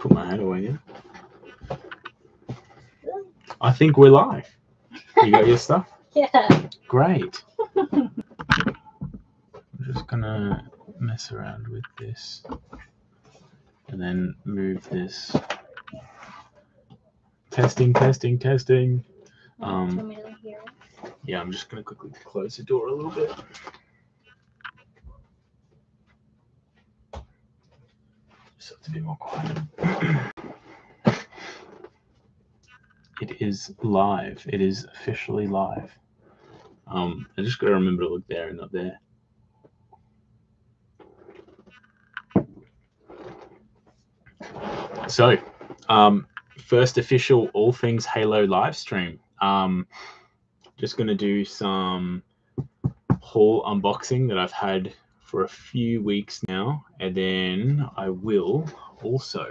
Put my hand away now. I think we're live. You got your stuff? Yeah. Great. I'm just going to mess around with this and then move this. Testing, testing, testing. Yeah, I'm just going to quickly close the door a little bit. Just have to be more quiet. It is live. It is officially live. I just got to remember to look there and not there. So, first official All Things Halo live stream. Just going to do some haul unboxing that I've had for a few weeks now, and then I will also,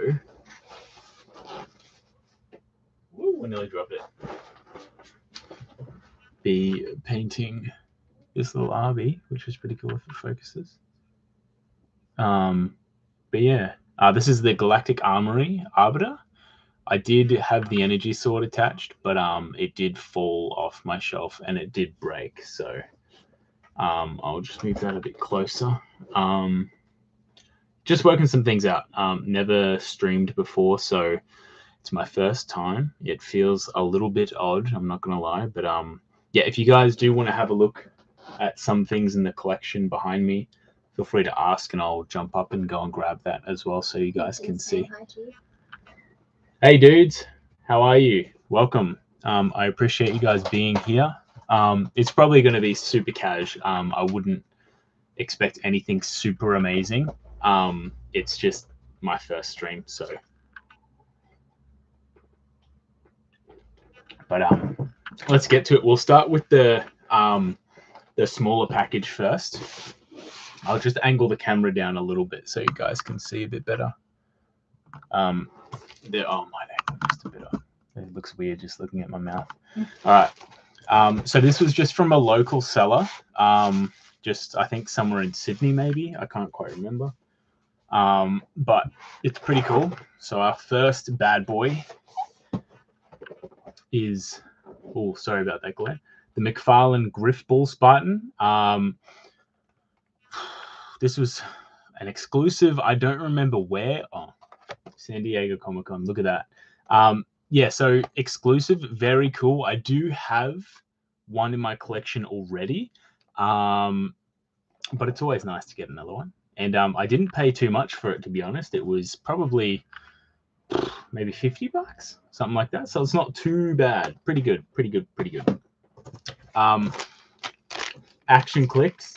ooh, I nearly dropped it, be painting this little RV, which was pretty cool if it focuses. But yeah, this is the Galactic Armory Arbiter. I did have the energy sword attached, but it did fall off my shelf and it did break. So I'll just move that a bit closer. Just working some things out. Never streamed before, so it's my first time. It feels a little bit odd, I'm not going to lie. But yeah, if you guys do want to have a look at some things in the collection behind me, feel free to ask and I'll jump up and go and grab that as well so you guys can see. Hey dudes, how are you? Welcome. I appreciate you guys being here. It's probably going to be super cash. I wouldn't expect anything super amazing. It's just my first stream, so. But let's get to it. We'll start with the smaller package first. I'll just angle the camera down a little bit so you guys can see a bit better. Oh, my neck just a bit off. It looks weird just looking at my mouth. All right. So this was just from a local seller, just I think somewhere in Sydney maybe. I can't quite remember. But it's pretty cool. So our first bad boy is, oh, sorry about that glare, the McFarlane Griffball Spartan. This was an exclusive. I don't remember where. Oh. San Diego Comic-Con, look at that. Yeah, so exclusive, very cool. I do have one in my collection already, but it's always nice to get another one. And I didn't pay too much for it, to be honest. It was probably maybe $50, something like that. So it's not too bad. Pretty good, pretty good, pretty good. Action Clix.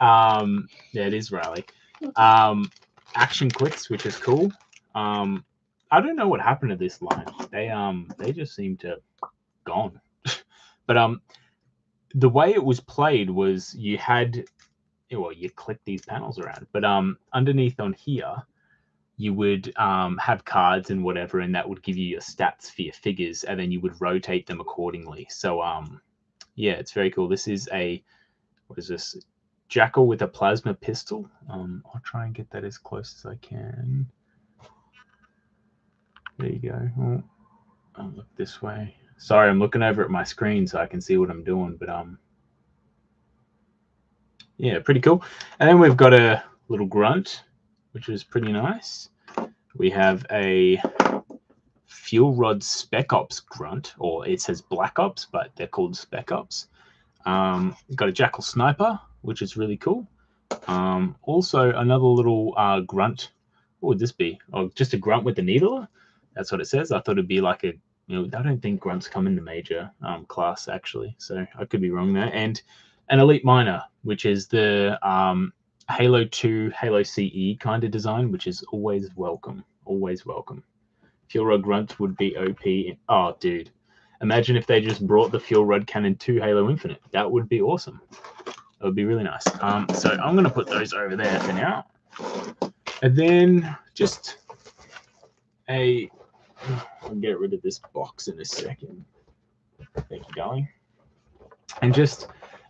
Riley. Yeah, it is Riley. Action Clix, which is cool. I don't know what happened to this line. They just seem to gone. But the way it was played was you had, well, you click these panels around, but underneath on here you would have cards and whatever, and that would give you your stats for your figures, and then you would rotate them accordingly. So yeah, it's very cool. This is a, what is this? Jackal with a plasma pistol. I'll try and get that as close as I can. There you go. Oh, I'll look this way. Sorry, I'm looking over at my screen so I can see what I'm doing, but yeah, pretty cool. And then we've got a little grunt, which is pretty nice. We have a fuel rod spec ops grunt, or it says black ops, but they're called spec ops. We've got a jackal sniper, which is really cool. Also, another little grunt. What would this be? Oh, just a grunt with a needler? That's what it says. I thought it'd be like a, you know, I don't think grunts come in the major class, actually. So I could be wrong there. And an elite miner, which is the Halo 2, Halo CE kind of design, which is always welcome. Always welcome. Fuel rod grunt would be OP. Oh, dude. Imagine if they just brought the fuel rod cannon to Halo Infinite. That would be awesome. It would be really nice. So I'm going to put those over there for now. And then just a... I'll get rid of this box in a second. Thank you, darling. And just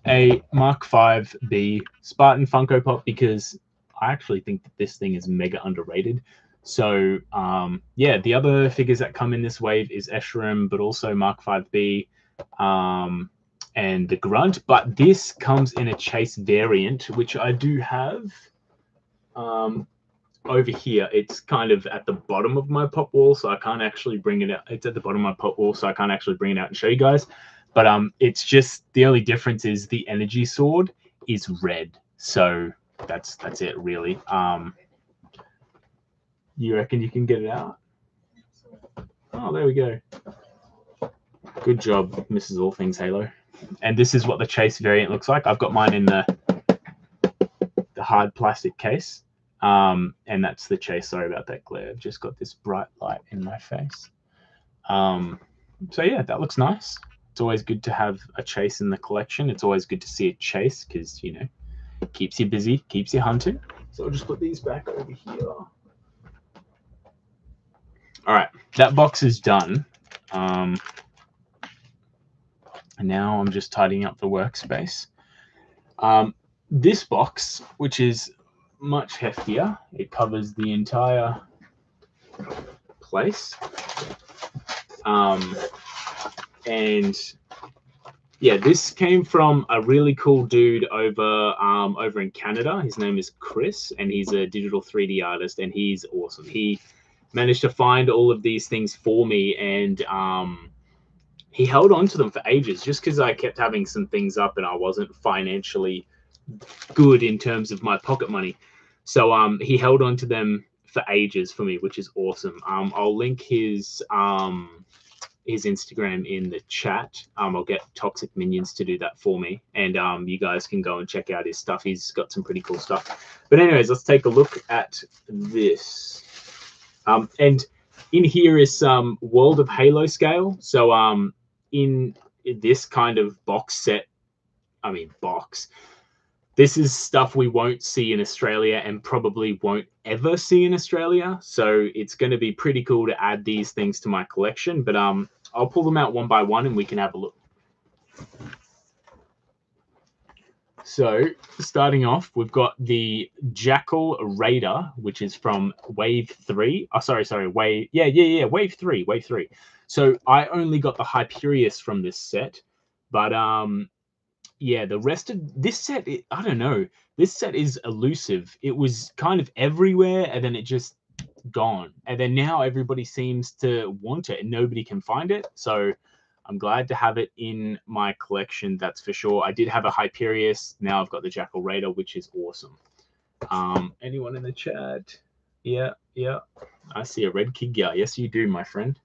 a Mark V B Spartan Funko Pop, because I actually think that this thing is mega underrated. So, yeah, the other figures that come in this wave is Eshram, but also Mark V B, and the Grunt. But this comes in a chase variant, which I do have over here. It's kind of at the bottom of my pop wall, so I can't actually bring it out. It's at the bottom of my pop wall, so I can't actually bring it out and show you guys. But it's just the only difference is the energy sword is red. So that's it, really. You reckon you can get it out? Oh, there we go. Good job, Mrs. All Things Halo. And this is what the chase variant looks like. I've got mine in the hard plastic case. And that's the chase. Sorry about that glare. I've just got this bright light in my face. So, yeah, that looks nice. It's always good to have a chase in the collection. It's always good to see a chase because, you know, it keeps you busy, keeps you hunting. So I'll just put these back over here. All right, that box is done. And now I'm just tidying up the workspace. This box, which is much heftier, it covers the entire place. And yeah, this came from a really cool dude over in Canada. His name is Chris, and he's a digital 3D artist, and he's awesome. He managed to find all of these things for me, and he held on to them for ages just because I kept having some things up and I wasn't financially good in terms of my pocket money. So he held on to them for ages for me, which is awesome. I'll link his Instagram in the chat. I'll get Toxic Minions to do that for me, and you guys can go and check out his stuff. He's got some pretty cool stuff. But anyways, let's take a look at this. And in here is some World of Halo scale. So in this kind of box set, this is stuff we won't see in Australia and probably won't ever see in Australia. So it's going to be pretty cool to add these things to my collection. But I'll pull them out one by one and we can have a look. So starting off, we've got the Jackal Raider, which is from Wave 3. Oh, sorry, Wave 3. So I only got the Hyperius from this set. But yeah, the rest of this set, I don't know. This set is elusive. It was kind of everywhere, and then it just gone. And then now everybody seems to want it, and nobody can find it. So I'm glad to have it in my collection, that's for sure. I did have a Hyperius. Now I've got the Jackal Raider, which is awesome. Anyone in the chat? Yeah, yeah. I see a red kid. Yeah, yes, you do, my friend.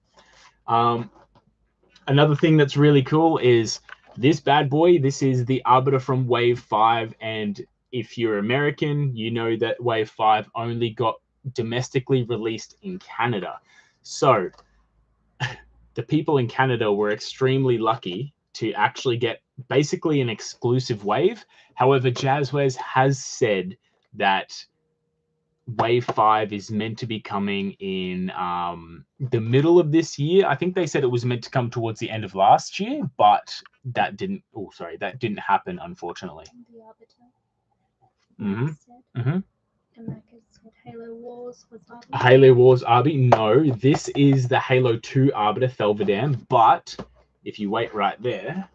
Another thing that's really cool is this bad boy. This is the Arbiter from Wave 5. And if you're American, you know that Wave 5 only got domestically released in Canada. So the people in Canada were extremely lucky to actually get basically an exclusive wave. However, Jazwares has said that Wave 5 is meant to be coming in the middle of this year. I think they said it was meant to come towards the end of last year, but that didn't. Oh, sorry, that didn't happen, unfortunately. The Arbiter. America said Halo Wars was Arbiter. Halo Wars Arby? No, this is the Halo 2 Arbiter Thelvedam, but if you wait right there,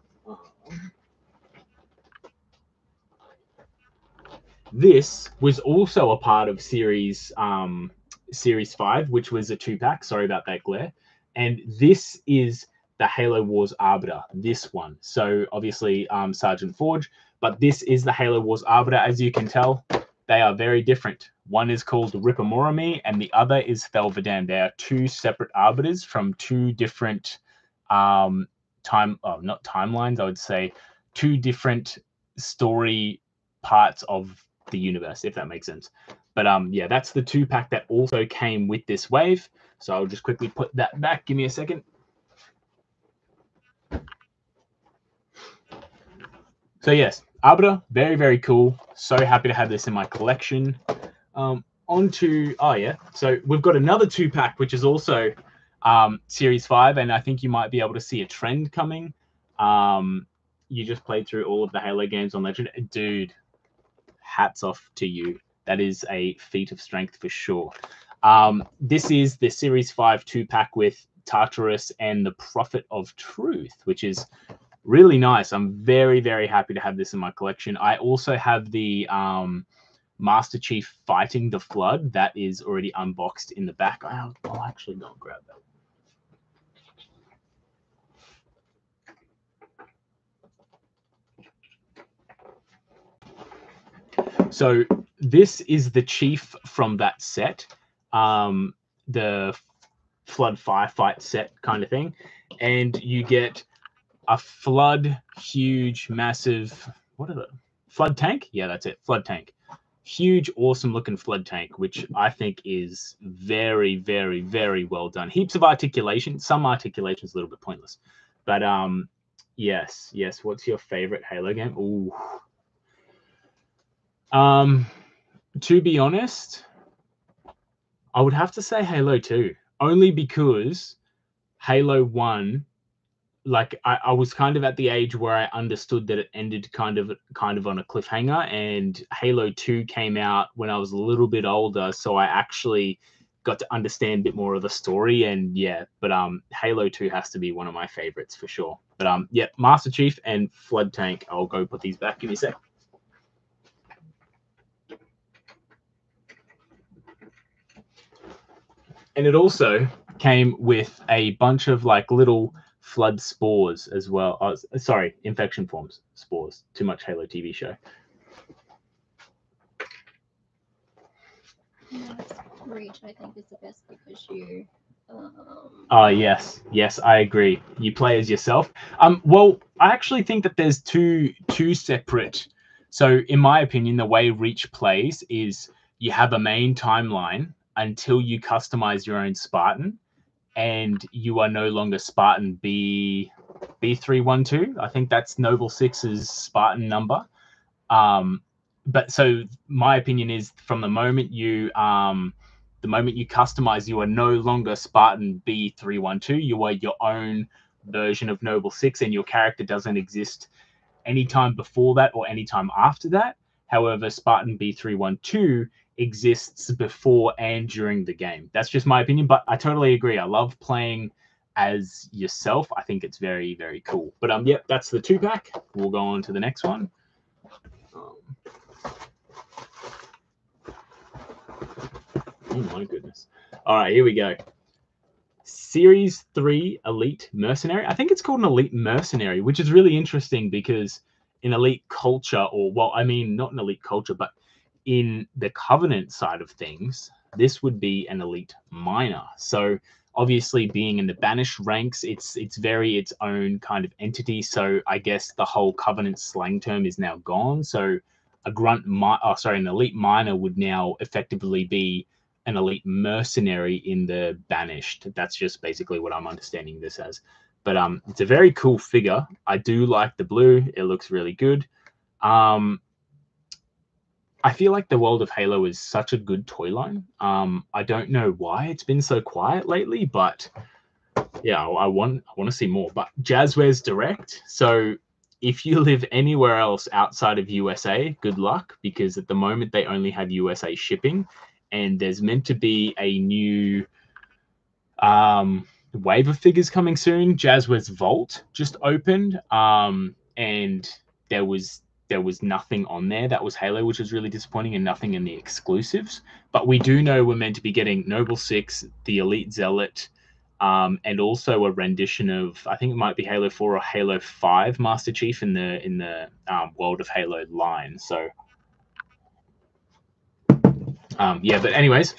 this was also a part of Series 5, which was a 2-pack. Sorry about that glare. And this is the Halo Wars Arbiter, this one. So obviously Sergeant Forge, but this is the Halo Wars Arbiter, as you can tell. They are very different. One is called Ripamorami and the other is Thelvedam. They are two separate arbiters from two different not timelines, I would say, two different story parts of the universe, if that makes sense. But yeah, that's the 2-pack that also came with this wave. So I'll just quickly put that back. Give me a second. So yes, Arbiter, very, very cool. So happy to have this in my collection. So we've got another 2-pack, which is also Series 5, and I think you might be able to see a trend coming. You just played through all of the Halo games on Legend. Dude, hats off to you. That is a feat of strength for sure. This is the Series 5 two-pack with Tartarus and the Prophet of Truth, which is really nice. I'm very, very happy to have this in my collection. I also have the Master Chief Fighting the Flood. That is already unboxed in the back. I'll actually go and grab that. So this is the chief from that set, the flood firefight set kind of thing. And you get a flood, huge, massive, what are the flood tank? Yeah, that's it. Flood tank. Huge, awesome looking flood tank, which I think is very, very, very well done. Heaps of articulation. Some articulation's a little bit pointless, but yes, yes. What's your favorite Halo game? Ooh. To be honest, I would have to say Halo 2, only because Halo 1, like I was kind of at the age where I understood that it ended kind of on a cliffhanger, and Halo 2 came out when I was a little bit older, so I actually got to understand a bit more of the story. And yeah, but Halo 2 has to be one of my favorites for sure. But yeah, Master Chief and Flood Tank. I'll go put these back in a sec. And it also came with a bunch of like little flood spores as well. Oh, sorry, infection forms, spores. Too much Halo TV show. Reach, I think, is the best because you. Oh, yes. Yes, I agree. You play as yourself. Well, I actually think that there's two separate. So in my opinion, the way Reach plays is you have a main timeline until you customize your own Spartan, and you are no longer Spartan B312. I think that's Noble Six's Spartan number. But so my opinion is, from the moment you customize, you are no longer Spartan B312. You are your own version of Noble Six, and your character doesn't exist anytime before that or anytime after that. However, Spartan B312 exists before and during the game. That's just my opinion, but I totally agree. I love playing as yourself. I think it's very, very cool. But yep, that's the two pack. We'll go on to the next one. Oh my goodness. All right, here we go. Series 3 Elite Mercenary. I think it's called an Elite Mercenary, which is really interesting because in Elite culture, or well, I mean, not in Elite culture, but in the Covenant side of things, this would be an Elite Minor. So obviously being in the Banished ranks, it's very its own kind of entity. So I guess the whole Covenant slang term is now gone. So a an Elite Minor would now effectively be an Elite Mercenary in the Banished. That's just basically what I'm understanding this as. But it's a very cool figure. I do like the blue. It looks really good. I feel like the World of Halo is such a good toy line. I don't know why it's been so quiet lately, but yeah, I want to see more. But Jazwares Direct. So if you live anywhere else outside of USA, good luck, because at the moment they only have USA shipping, and there's meant to be a new wave of figures coming soon. Jazwares Vault just opened, and there was nothing on there that was Halo, which was really disappointing, and nothing in the exclusives. But we do know we're meant to be getting Noble Six, the Elite Zealot, and also a rendition of, I think it might be Halo 4 or Halo 5 Master Chief in the World of Halo line. So yeah, but anyways,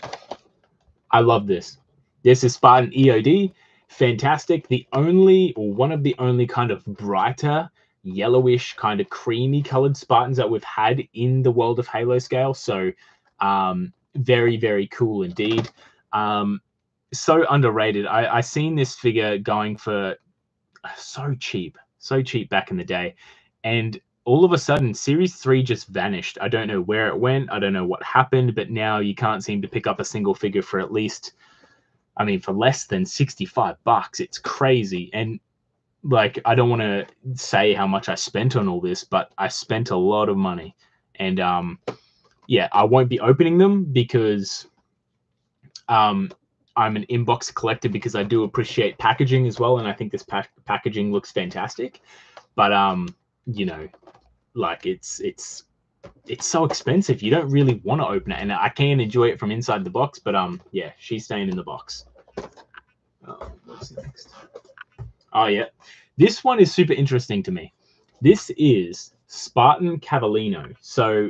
I love this. This is Spartan EOD. Fantastic. The only, or one of the only kind of brighter yellowish kind of creamy colored Spartans that we've had in the World of Halo scale. So very, very cool indeed. So underrated. I seen this figure going for so cheap back in the day. And all of a sudden, Series 3 just vanished. I don't know where it went. I don't know what happened, but now you can't seem to pick up a single figure for at least, I mean, for less than $65. It's crazy. And like, I don't want to say how much I spent on all this, but I spent a lot of money. And yeah, I won't be opening them because I'm an inbox collector because I do appreciate packaging as well, and I think this packaging looks fantastic. But you know, like it's so expensive. You don't really want to open it, and I can enjoy it from inside the box. But yeah, she's staying in the box. What's next? Oh yeah, this one is super interesting to me. This is Spartan Cavallino. So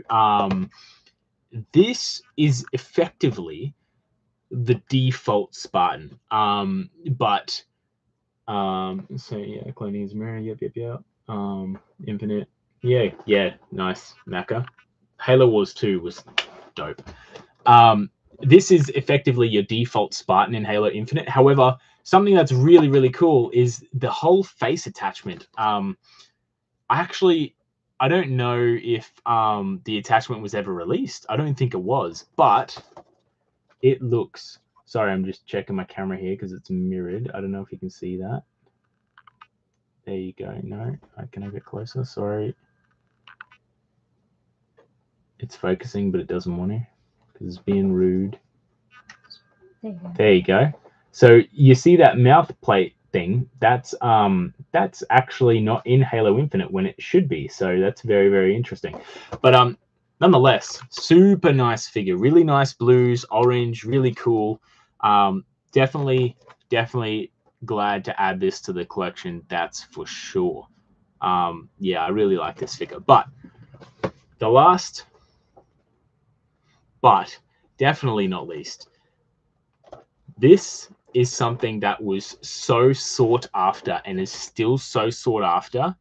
this is effectively the default Spartan, so yeah, cloning is mirror, yep, infinite, yeah, nice, Macca. Halo Wars 2 was dope. This is effectively your default Spartan in Halo Infinite. However, something that's really, really cool is the whole face attachment. I don't know if the attachment was ever released. I don't think it was, but it looks... Sorry, I'm just checking my camera here because it's mirrored. I don't know if you can see that. There you go. No, can I get closer? Sorry. It's focusing, but it doesn't want to because it's being rude. There you go. So you see that mouth plate thing? That's actually not in Halo Infinite when it should be. So that's very, very interesting. But nonetheless, super nice figure, really nice blues, orange, really cool. Definitely glad to add this to the collection, that's for sure. Yeah, I really like this figure. But the last, but definitely not least, this is something that was so sought after and is still so sought after.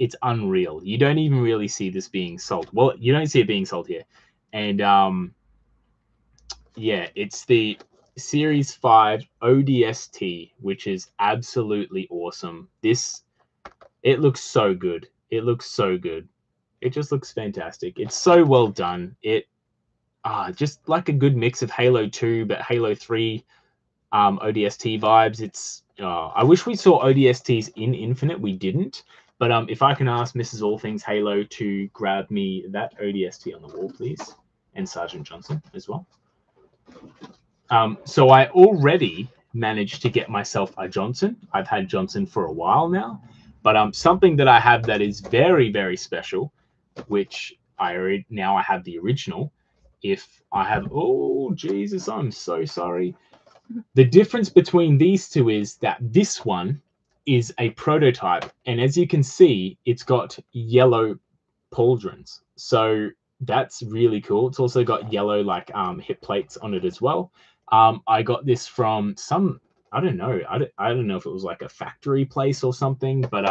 It's unreal. You don't even really see this being sold. Well, you don't see it being sold here. And yeah, it's the Series 5 ODST, which is absolutely awesome. It looks so good. It looks so good. It just looks fantastic. It's so well done. Just like a good mix of Halo 2, but Halo 3 ODST vibes. I wish we saw ODSTs in Infinite. We didn't. But if I can ask Mrs. All Things Halo to grab me that ODST on the wall, please, and Sergeant Johnson as well. So I already managed to get myself a Johnson. I've had Johnson for a while now. But something that I have that is very, very special, which now I have the original. If I have... Oh, Jesus, I'm so sorry. The difference between these two is that this one is a prototype, and as you can see, it's got yellow pauldrons, so that's really cool. It's also got yellow like hip plates on it as well. I got this from some, I don't know if it was like a factory place or something, but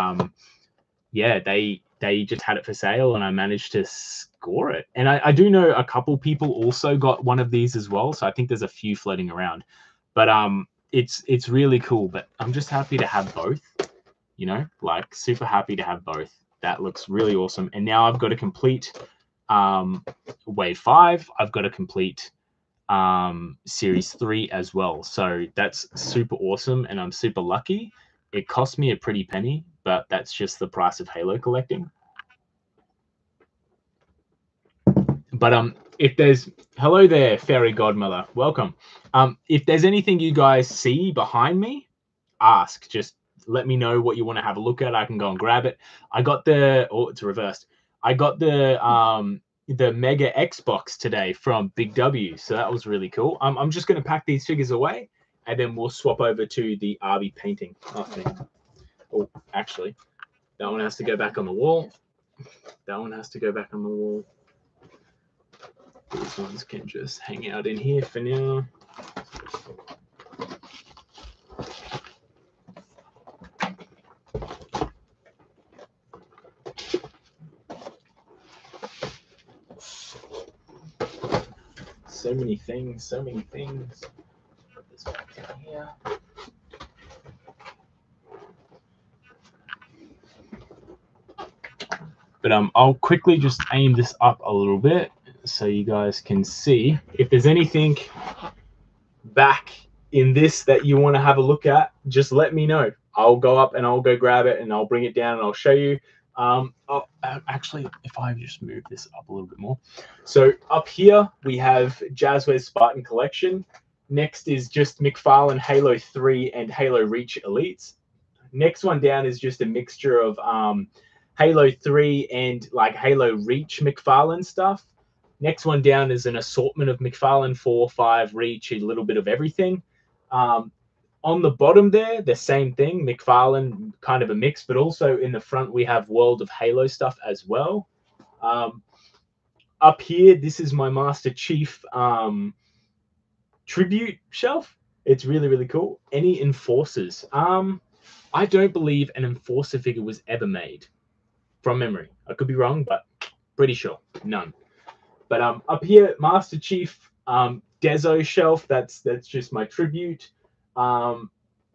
yeah, they just had it for sale and I managed to score it. And I do know a couple people also got one of these as well, so I think there's a few floating around. But it's really cool, but I'm just happy to have both, you know, like super happy to have both. That looks really awesome. And now I've got to complete Wave 5. I've got to complete Series 3 as well. So that's super awesome, and I'm super lucky. It cost me a pretty penny, but that's just the price of Halo collecting. But if there's... Hello there, Fairy Godmother. Welcome. If there's anything you guys see behind me, ask. Just let me know what you want to have a look at. I can go and grab it. I got the... Oh, it's reversed. I got the Mega Xbox today from Big W, so that was really cool. I'm just going to pack these figures away, and then we'll swap over to the Arby painting. Oh, actually, that one has to go back on the wall. That one has to go back on the wall. These ones can just hang out in here for now. So many things, so many things. Put this back in here. But I'll quickly just aim this up a little bit, so you guys can see. If there's anything back in this that you want to have a look at, just let me know. I'll go up and I'll go grab it and I'll bring it down and I'll show you. Oh, actually, if I just move this up a little bit more. So up here, we have Jazwares Spartan Collection. Next is just McFarlane Halo 3 and Halo Reach Elites. Next one down is just a mixture of Halo 3 and like Halo Reach McFarlane stuff. Next one down is an assortment of McFarlane 4, 5, Reach, a little bit of everything. On the bottom there, the same thing, McFarlane, kind of a mix, but also in the front we have World of Halo stuff as well. Up here, this is my Master Chief tribute shelf. It's really, really cool. Any enforcers? I don't believe an enforcer figure was ever made from memory. I could be wrong, but pretty sure none. But up here, Master Chief Dezo shelf, that's just my tribute.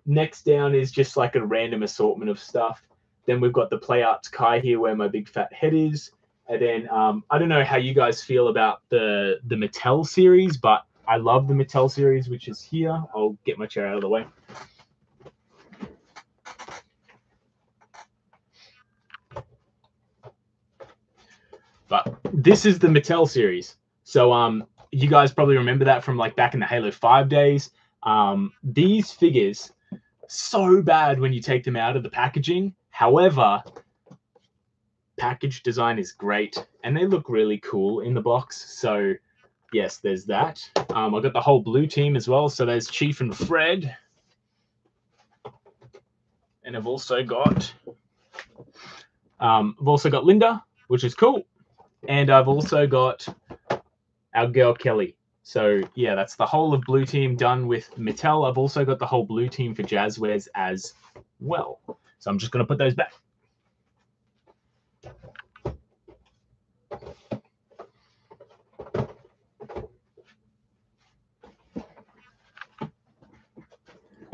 Next down is just like a random assortment of stuff. Then we've got the Play Arts Kai here where my big fat head is. And then I don't know how you guys feel about the Mattel series, but I love the Mattel series, which is here. I'll get my chair out of the way. But this is the Mattel series. So you guys probably remember that from like back in the Halo 5 days. These figures, so bad when you take them out of the packaging. However, package design is great and they look really cool in the box. So yes, there's that. I've got the whole Blue Team as well. So there's Chief and Fred. And I've also got Linda, which is cool. And I've also got our girl Kelly. So, yeah, that's the whole of Blue Team done with Mattel. I've also got the whole Blue Team for Jazwares as well. So I'm just going to put those back.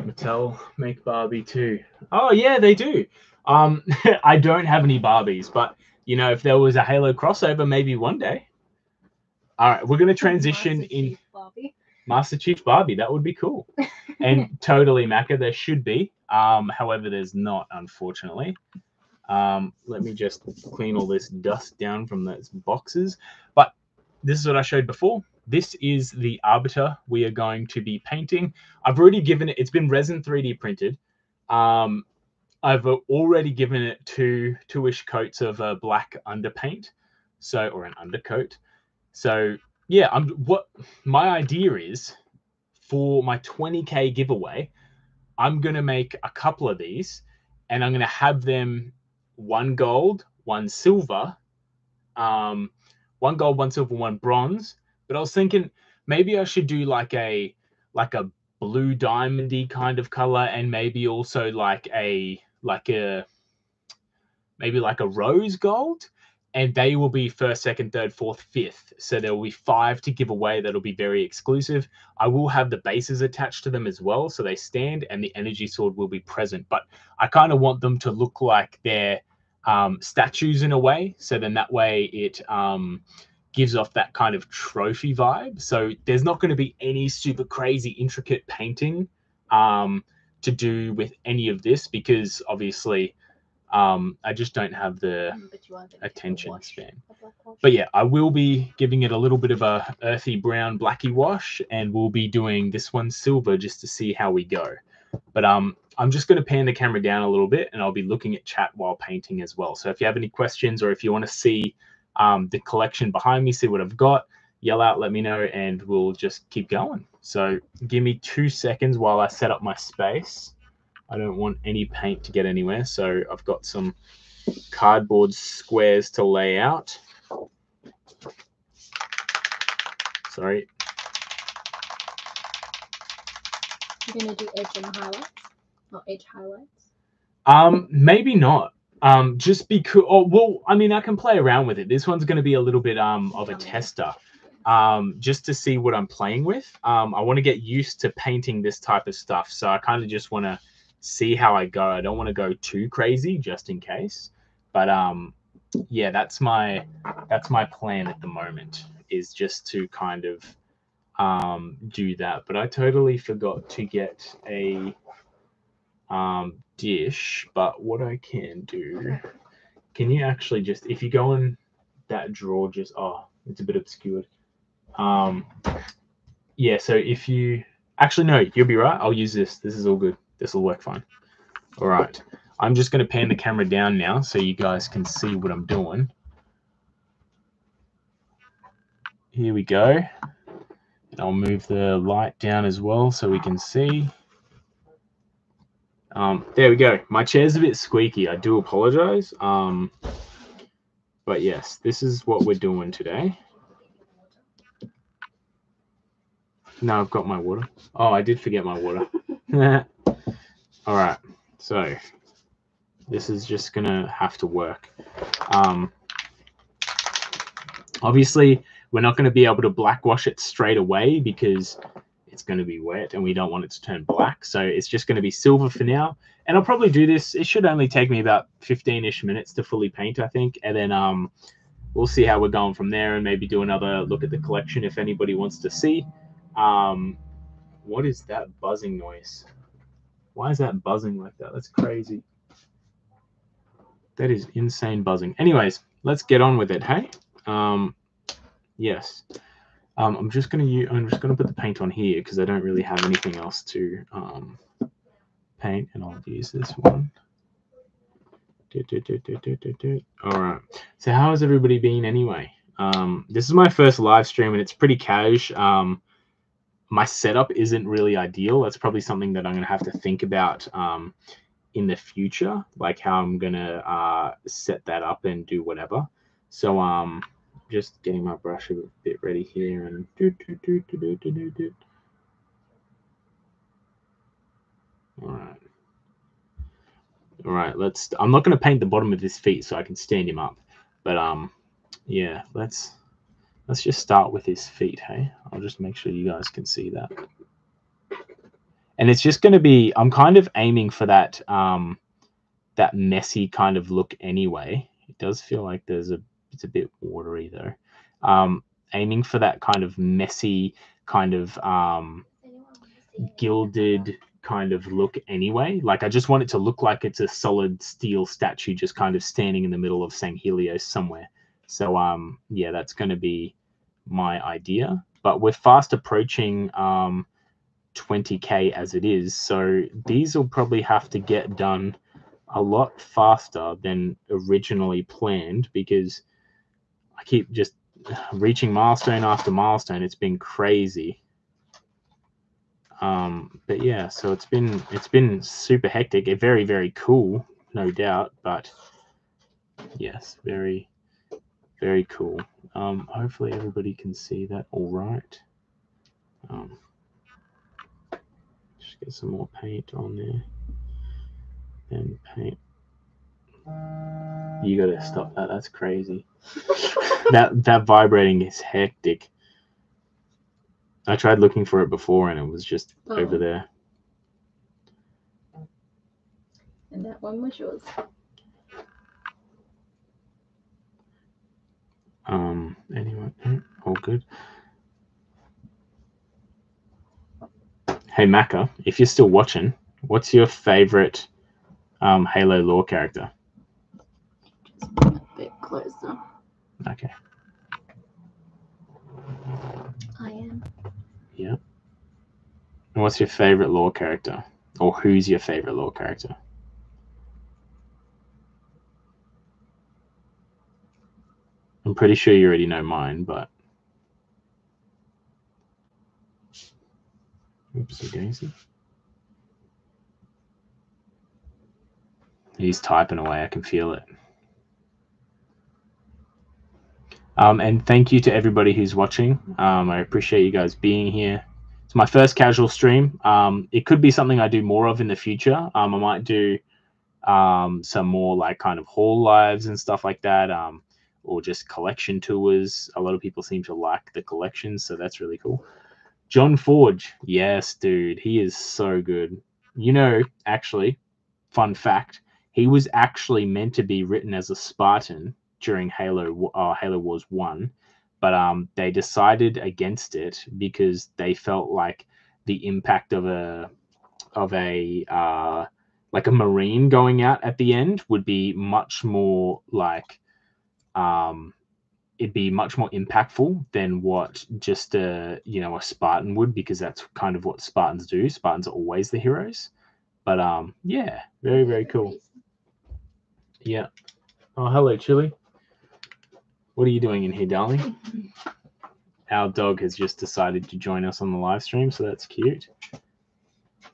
Mattel make Barbie too. Oh, yeah, they do. I don't have any Barbies, but, you know, if there was a Halo crossover, maybe one day. All right, we're going to transition in Master Chief Barbie. That would be cool. And totally, Macca, there should be. However, there's not, unfortunately. Let me just clean all this dust down from those boxes. But this is what I showed before. This is the Arbiter we are going to be painting. I've already given it. It's been resin 3D printed. I've already given it two-ish coats of black underpaint. So, or an undercoat. So yeah, what my idea is for my 20K giveaway, I'm going to make a couple of these and I'm going to have them one gold, one silver, one bronze. But I was thinking maybe I should do like a blue diamondy kind of color and maybe also like a rose gold. And they will be first, second, third, fourth, fifth. So there will be 5 to give away. That'll be very exclusive. I will have the bases attached to them as well. So they stand and the energy sword will be present. But I kind of want them to look like they're statues in a way. So then that way it gives off that kind of trophy vibe. So there's not going to be any super crazy intricate painting to do with any of this because obviously... I just don't have the attention span. But yeah, I will be giving it a little bit of a earthy brown blacky wash, and we'll be doing this one silver just to see how we go. But I'm just going to pan the camera down a little bit, and I'll be looking at chat while painting as well. So if you have any questions or if you want to see the collection behind me, see what I've got, yell out, let me know, and we'll just keep going. So give me 2 seconds while I set up my space. I don't want any paint to get anywhere, so I've got some cardboard squares to lay out. Sorry. You're going to do edge and highlights? Not edge highlights? Maybe not. Just because... Oh, well, I mean, I can play around with it. This one's going to be a little bit of a tester. Just to see what I'm playing with. I want to get used to painting this type of stuff, so I kind of just want to see how I go. I don't want to go too crazy just in case, but yeah, that's my plan at the moment, is just to kind of do that. But I totally forgot to get a dish, but what I can do Can you actually just, if you go in that drawer, just, oh, it's a bit obscured. Yeah, so if you, actually, no, you'll be right. I'll use this. This is all good. This will work fine. All right. I'm just going to pan the camera down now so you guys can see what I'm doing. Here we go. And I'll move the light down as well so we can see. There we go. My chair's a bit squeaky. I do apologize. But yes, this is what we're doing today. No, I've got my water. Oh, I did forget my water. All right. So this is just going to have to work. Obviously, we're not going to be able to blackwash it straight away because it's going to be wet and we don't want it to turn black. So it's just going to be silver for now. And I'll probably do this. It should only take me about 15-ish minutes to fully paint, I think. And then we'll see how we're going from there and maybe do another look at the collection if anybody wants to see. What is that buzzing noise? Why is that buzzing like that? That's crazy. That is insane buzzing. Anyways, let's get on with it, hey? Yes. I'm just gonna put the paint on here because I don't really have anything else to paint, and I'll use this one. All right. So how has everybody been anyway? This is my first live stream, and it's pretty cash. My setup isn't really ideal. That's probably something that I'm going to have to think about in the future, like how I'm going to set that up and do whatever. So just getting my brush a bit ready here. And all right. All right, let's, I'm not going to paint the bottom of his feet so I can stand him up. But yeah, let's just start with his feet, hey? I'll just make sure you guys can see that. And it's just going to be, I'm kind of aiming for that that messy kind of look anyway. It does feel like there's a, it's a bit watery though. Aiming for that kind of messy, kind of gilded kind of look anyway. Like I just want it to look like it's a solid steel statue just kind of standing in the middle of Sanghelios somewhere. So, yeah, that's going to be my idea. But we're fast approaching 20K as it is. So these will probably have to get done a lot faster than originally planned because I keep just reaching milestone after milestone. It's been crazy. But, yeah, so it's been super hectic. Very, very cool, no doubt. But, yes, very... very cool. Hopefully everybody can see that all right. Just get some more paint on there. And paint. You gotta stop that. That's crazy. that vibrating is hectic. I tried looking for it before and it was just over there. And that one was yours. Anyway, all good. Hey Macca, if you're still watching, what's your favorite Halo lore character? Just a bit closer. Okay. I am. Yeah. And what's your favorite lore character? Or who's your favorite lore character? I'm pretty sure you already know mine, but oopsie daisy. He's typing away, I can feel it. And thank you to everybody who's watching. I appreciate you guys being here. It's my first casual stream. It could be something I do more of in the future. I might do some more like kind of haul lives and stuff like that. Or just collection tours. A lot of people seem to like the collections, so that's really cool. John Forge. Yes, dude. He is so good. You know, actually, fun fact, he was actually meant to be written as a Spartan during Halo Wars 1, but they decided against it because they felt like the impact of a like a Marine going out at the end would be much more like, it'd be much more impactful than what just a, you know, a Spartan would, because that's kind of what Spartans do. Spartans are always the heroes. But yeah, very, very cool. Yeah. Oh, hello, Chili. What are you doing in here, darling? Our dog has just decided to join us on the live stream, so that's cute.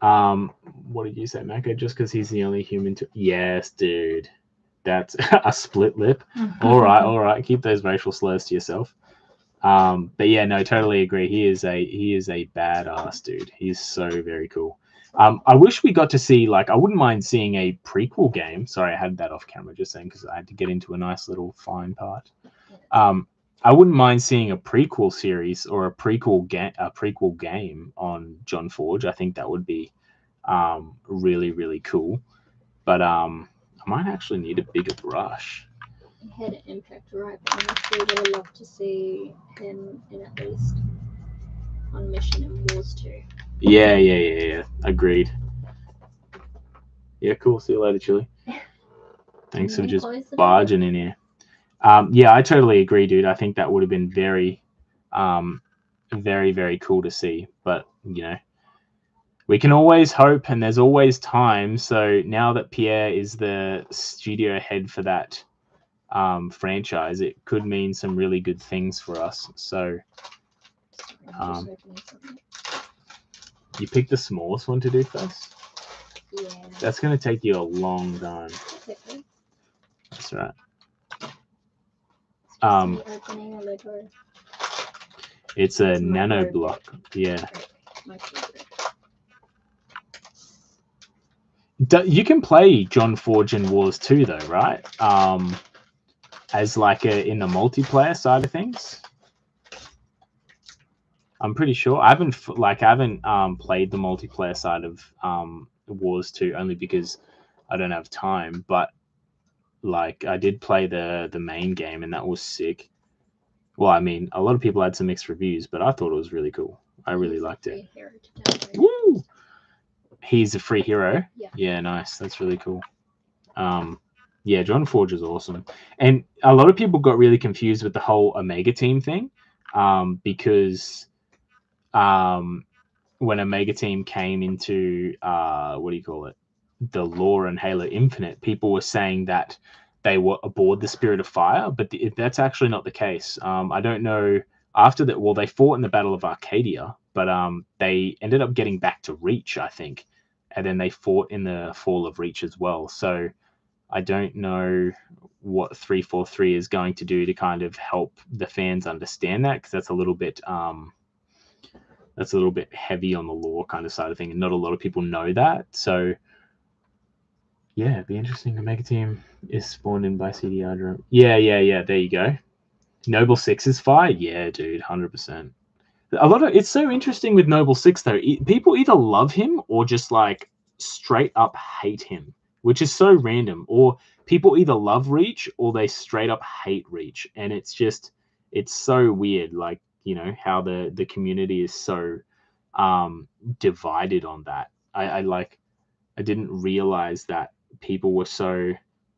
What did you say, Maka? Just because he's the only human to... Yes, dude. That's a split lip. All right, all right. Keep those racial slurs to yourself. But yeah, no, totally agree. He is a badass dude. He's so very cool. I wish we got to see, like, I wouldn't mind seeing a prequel game. Sorry, I had that off camera just saying because I had to get into a nice little fine part. I wouldn't mind seeing a prequel series or a prequel game on John Forge. I think that would be really, really cool. But I might actually need a bigger brush. He had an impact, right? But honestly, I would love to see him in at least on Mission and Wars 2. Yeah. Agreed. Yeah, cool. See you later, Chili. Thanks for just barging in here. Yeah, I totally agree, dude. I think that would have been very, very, very cool to see. But, you know, we can always hope, and there's always time. So now that Pierre is the studio head for that franchise, it could mean some really good things for us. So you pick the smallest one to do first? Yeah. That's going to take you a long time. That's right. It's a nano block. Yeah. You can play John Forge and Wars 2 though, right? As like in the multiplayer side of things. I'm pretty sure. I haven't played the multiplayer side of Wars 2 only because I don't have time, but like I did play the main game and that was sick. Well, I mean, a lot of people had some mixed reviews, but I thought it was really cool. I really liked it. Woo! He's a free hero. Yeah. Yeah, nice. That's really cool. Yeah, John Forge is awesome. And a lot of people got really confused with the whole Omega Team thing because when Omega Team came into the lore and Halo Infinite, people were saying that they were aboard the Spirit of Fire, but that's actually not the case. I don't know after that. Well, they fought in the Battle of Arcadia, but they ended up getting back to Reach, I think, and then they fought in the Fall of Reach as well. So I don't know what 343 is going to do to kind of help the fans understand that, because that's a little bit heavy on the lore kind of side of thing, and not a lot of people know that. So yeah, it'd be interesting. Omega Team is spawned in by CDR drum. Yeah. There you go. Noble Six is fired. Yeah, dude, 100%. A lot of it's so interesting with Noble Six though. People either love him or just like straight up hate him, which is so random. Or people either love Reach or they straight up hate Reach, and it's so weird. Like, you know how the community is so divided on that. I didn't realize that people were so...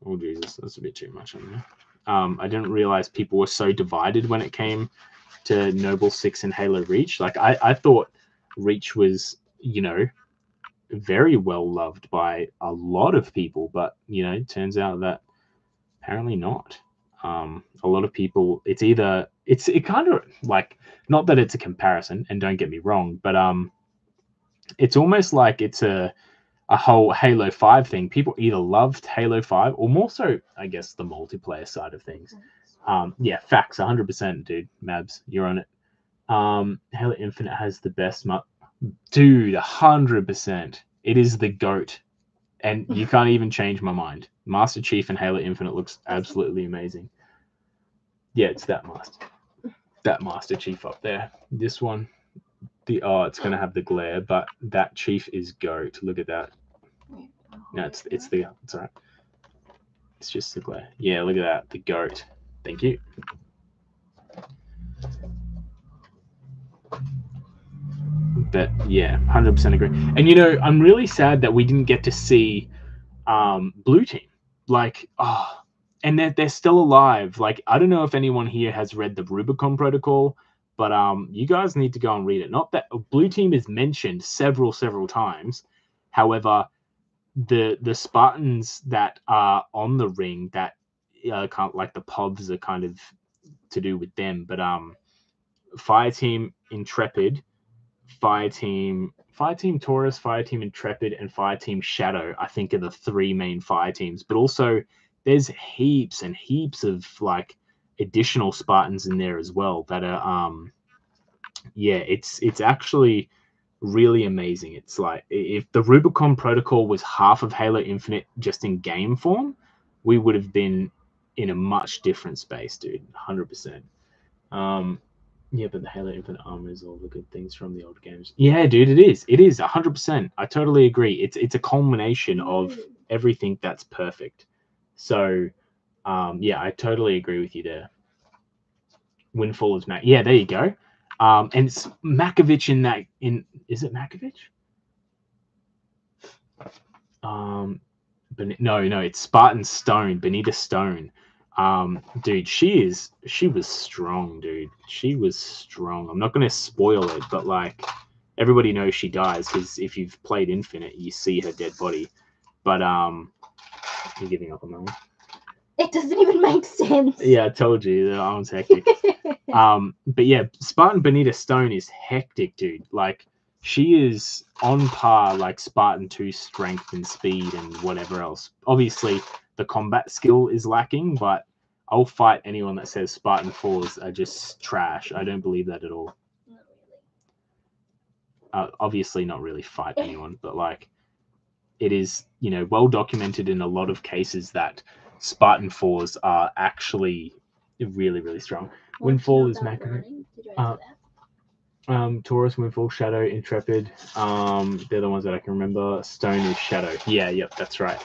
Oh, Jesus, that's a bit too much on there. I didn't realize people were so divided when it came to Noble Six and Halo Reach. Like, I thought Reach was, you know, very well loved by a lot of people, but, you know, it turns out that apparently not. A lot of people, it's either... It kind of, like, not that it's a comparison, and don't get me wrong, but it's almost like it's a whole Halo 5 thing. People either loved Halo 5 or more so, I guess, the multiplayer side of things. Yeah, facts, 100%, dude. Mabs, you're on it. Halo Infinite has the best... Dude, 100%. It is the GOAT. And you can't even change my mind. Master Chief and Halo Infinite looks absolutely amazing. Yeah, it's that Master Chief up there. This one... it's going to have the glare, but that Chief is GOAT. Look at that. No, it's all right. It's just the glare. Yeah, look at that. The GOAT. Thank you. But yeah, 100% agree. And you know, I'm really sad that we didn't get to see Blue Team. Like, oh, and they're still alive. Like, I don't know if anyone here has read the Rubicon Protocol, but you guys need to go and read it. Not that Blue Team is mentioned several times. However, the Spartans that are on the ring, that the POVs are kind of to do with them. But Fireteam Intrepid, Fireteam Taurus, Fireteam Intrepid, and Fireteam Shadow, I think, are the three main fire teams. But also, there's heaps and heaps of like additional Spartans in there as well that are yeah, it's actually really amazing. It's like, if the Rubicon Protocol was half of Halo Infinite just in game form, we would have been in a much different space, dude. 100%. Yeah, but the Halo Infinite armor is all the good things from the old games. Yeah, dude, it is. It is 100%. I totally agree. It's a culmination of everything that's perfect. So, yeah, I totally agree with you there. Windfall is Mac. Yeah, there you go. And it's Makovich in that. Is it Makovich? No, it's Spartan Stone, Benita Stone. Dude, she was strong, dude. She was strong. I'm not gonna spoil it, but like, everybody knows she dies, because if you've played Infinite, you see her dead body. But you're giving up on that one. It doesn't even make sense. Yeah, I told you that one's hectic. But yeah, Spartan Benita Stone is hectic, dude. Like, she is on par like Spartan 2's strength and speed and whatever else. Obviously, the combat skill is lacking, but I'll fight anyone that says Spartan 4s are just trash. I don't believe that at all. Obviously, not really fight anyone, but like, it is, you know, well documented in a lot of cases that Spartan 4s are actually really, really strong. Windfall is Macro. Taurus, Windfall, Shadow, Intrepid. They're the ones that I can remember. Stone is Shadow. Yeah, yep, that's right.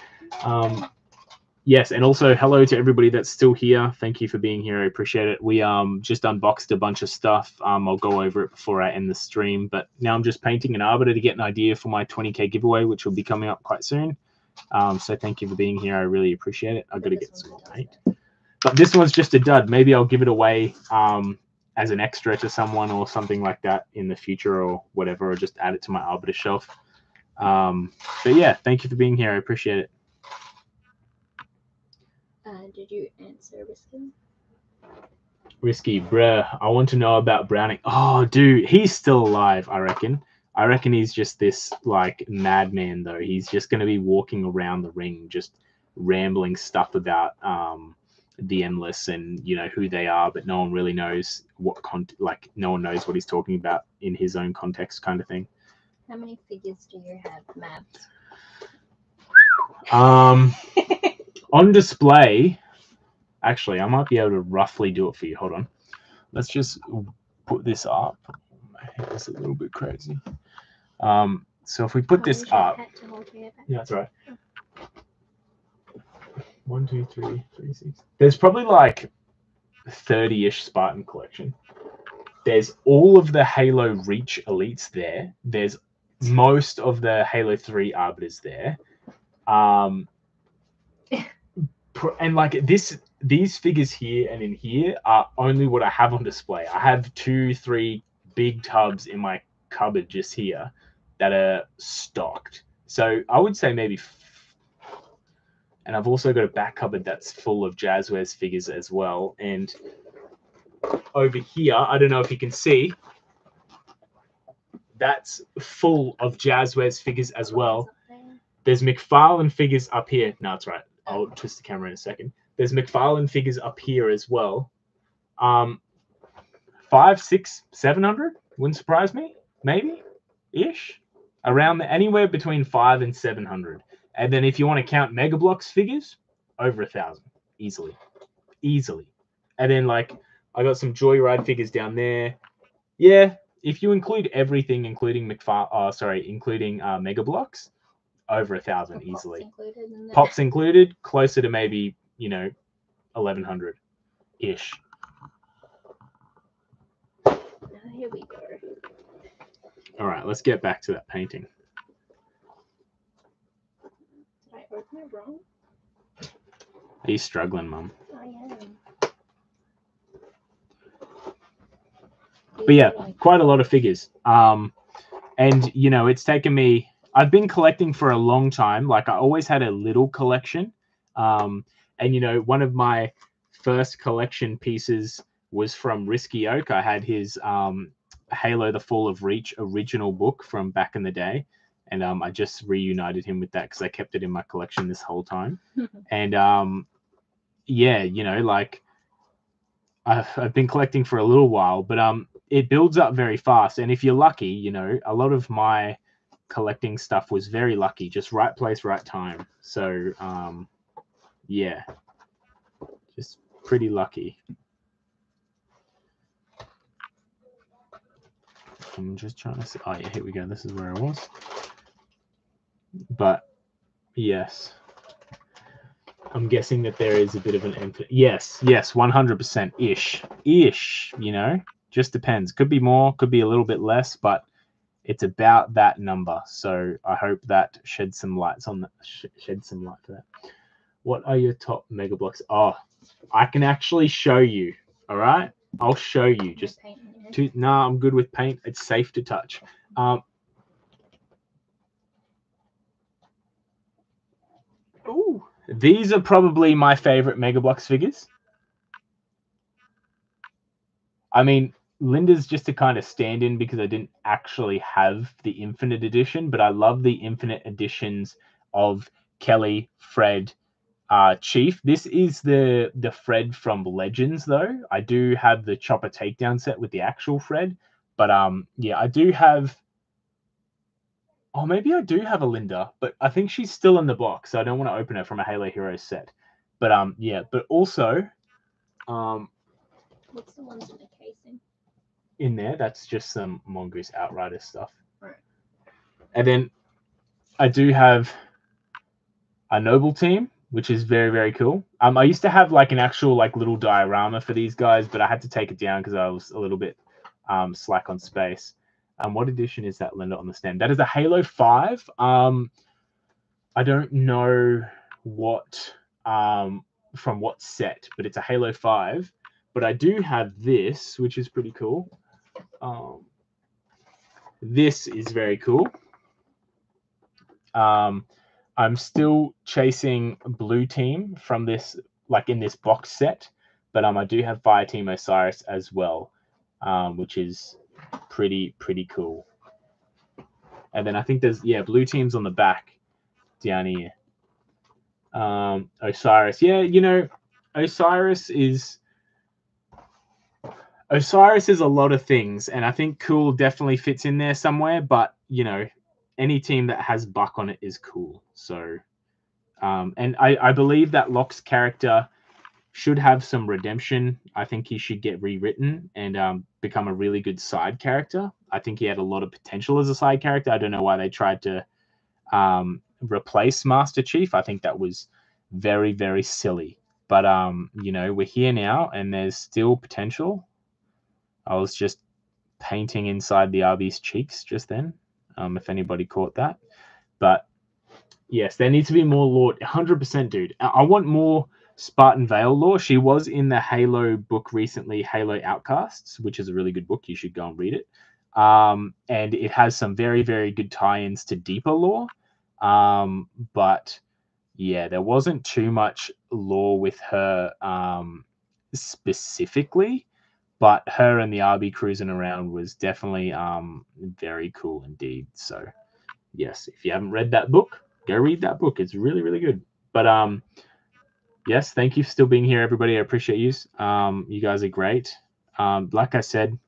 Yes, and also hello to everybody that's still here. Thank you for being here. I appreciate it. We just unboxed a bunch of stuff. I'll go over it before I end the stream. But now I'm just painting an arbiter to get an idea for my 20K giveaway, which will be coming up quite soon. So thank you for being here. I really appreciate it. I've got to get some more paint. But this one's just a dud. Maybe I'll give it away as an extra to someone or something like that in the future or whatever, or just add it to my arbiter shelf. But yeah, thank you for being here. I appreciate it. Did you answer Risky? Risky, bruh. I want to know about Browning. Oh, dude, he's still alive, I reckon. I reckon he's just this, like, madman, though. He's just going to be walking around the ring, just rambling stuff about the Endless and, you know, who they are, but no one really knows what, like, no one knows what he's talking about in his own context kind of thing. How many figures do you have mapped? On display, actually, I might be able to roughly do it for you. Hold on. Let's just put this up. It's a little bit crazy. So if we put this up. Yeah, that's right. 1, 2, 3, 3, 6. There's probably like 30-ish Spartan collection. There's all of the Halo Reach elites there. There's most of the Halo 3 arbiters there. And like these figures here and in here are only what I have on display. I have 2, 3 big tubs in my cupboard just here that are stocked. So I would say maybe, and I've also got a back cupboard that's full of Jazwares figures as well. And over here, I don't know if you can see, that's full of Jazwares figures as well. There's McFarlane figures up here. No, that's right. I'll twist the camera in a second. There's McFarlane figures up here as well. 5, 6, 700 wouldn't surprise me. Maybe, ish, around anywhere between 500 and 700. And then if you want to count Mega Bloks figures, over 1,000 easily, easily. And then like I got some Joyride figures down there. Yeah, if you include everything, including Mega Bloks, over 1,000 easily. Pops included, closer to maybe, you know, 1,100 ish. Here we go. All right, let's get back to that painting. Did I open it He's struggling, Mom. But yeah, quite a lot of figures. And, you know, it's taken me... I've been collecting for a long time. Like, I always had a little collection. And, you know, one of my first collection pieces was from Risky Oak. I had his Halo, the Fall of Reach original book from back in the day. And I just reunited him with that because I kept it in my collection this whole time. And, yeah, you know, like, I've been collecting for a little while. But it builds up very fast. And if you're lucky, you know, a lot of my collecting stuff was very lucky, just right place, right time. So, yeah, just pretty lucky. I'm just trying to see. Oh, yeah, here we go. This is where I was. But, yes. I'm guessing that there is a bit of an emphasis. Yes, yes, 100% ish. Ish, you know. Just depends. Could be more, could be a little bit less, but it's about that number. So I hope that sheds some lights on that. Shed some light to that. What are your top Mega Bloks? Oh, I can actually show you. All right, I'll show you. Just to, nah, I'm good with paint. It's safe to touch. Ooh, these are probably my favorite Mega Bloks figures. I mean, Linda's just a kind of stand-in because I didn't actually have the Infinite Edition, but I love the Infinite Editions of Kelly, Fred, Chief. This is the Fred from Legends, though. I do have the Chopper Takedown set with the actual Fred, but yeah, I do have... Oh, maybe I do have a Linda, but I think she's still in the box, so I don't want to open her from a Halo Heroes set. But yeah, but also... what's the ones with the casing? In there, that's just some Mongoose Outrider stuff. Right. And then I do have a Noble Team, which is very, very cool. I used to have like an actual like little diorama for these guys, but I had to take it down because I was a little bit slack on space. What edition is that, Linda, on the stand? That is a Halo 5. I don't know what from what set, but it's a Halo 5. But I do have this, which is pretty cool. This is very cool. I'm still chasing Blue Team from this, like in this box set. But I do have Fireteam Osiris as well, which is pretty, pretty cool. And then I think there's, yeah, Blue Team's on the back down here. Osiris. Yeah, you know, Osiris is... Osiris is a lot of things, and I think cool definitely fits in there somewhere, but, you know, any team that has Buck on it is cool. So, and I believe that Locke's character should have some redemption. I think he should get rewritten and become a really good side character. I think he had a lot of potential as a side character. I don't know why they tried to replace Master Chief. I think that was very, very silly. But, you know, we're here now, and there's still potential. I was just painting inside the RB's cheeks just then, if anybody caught that. But, yes, there needs to be more lore. 100%, dude. I want more Spartan Vale lore. She was in the Halo book recently, Halo Outcasts, which is a really good book. You should go and read it. And it has some very, very good tie-ins to deeper lore. But, yeah, there wasn't too much lore with her specifically. But her and the RB cruising around was definitely very cool indeed. So, yes, if you haven't read that book, go read that book. It's really, really good. But, yes, thank you for still being here, everybody. I appreciate you. You guys are great. Like I said,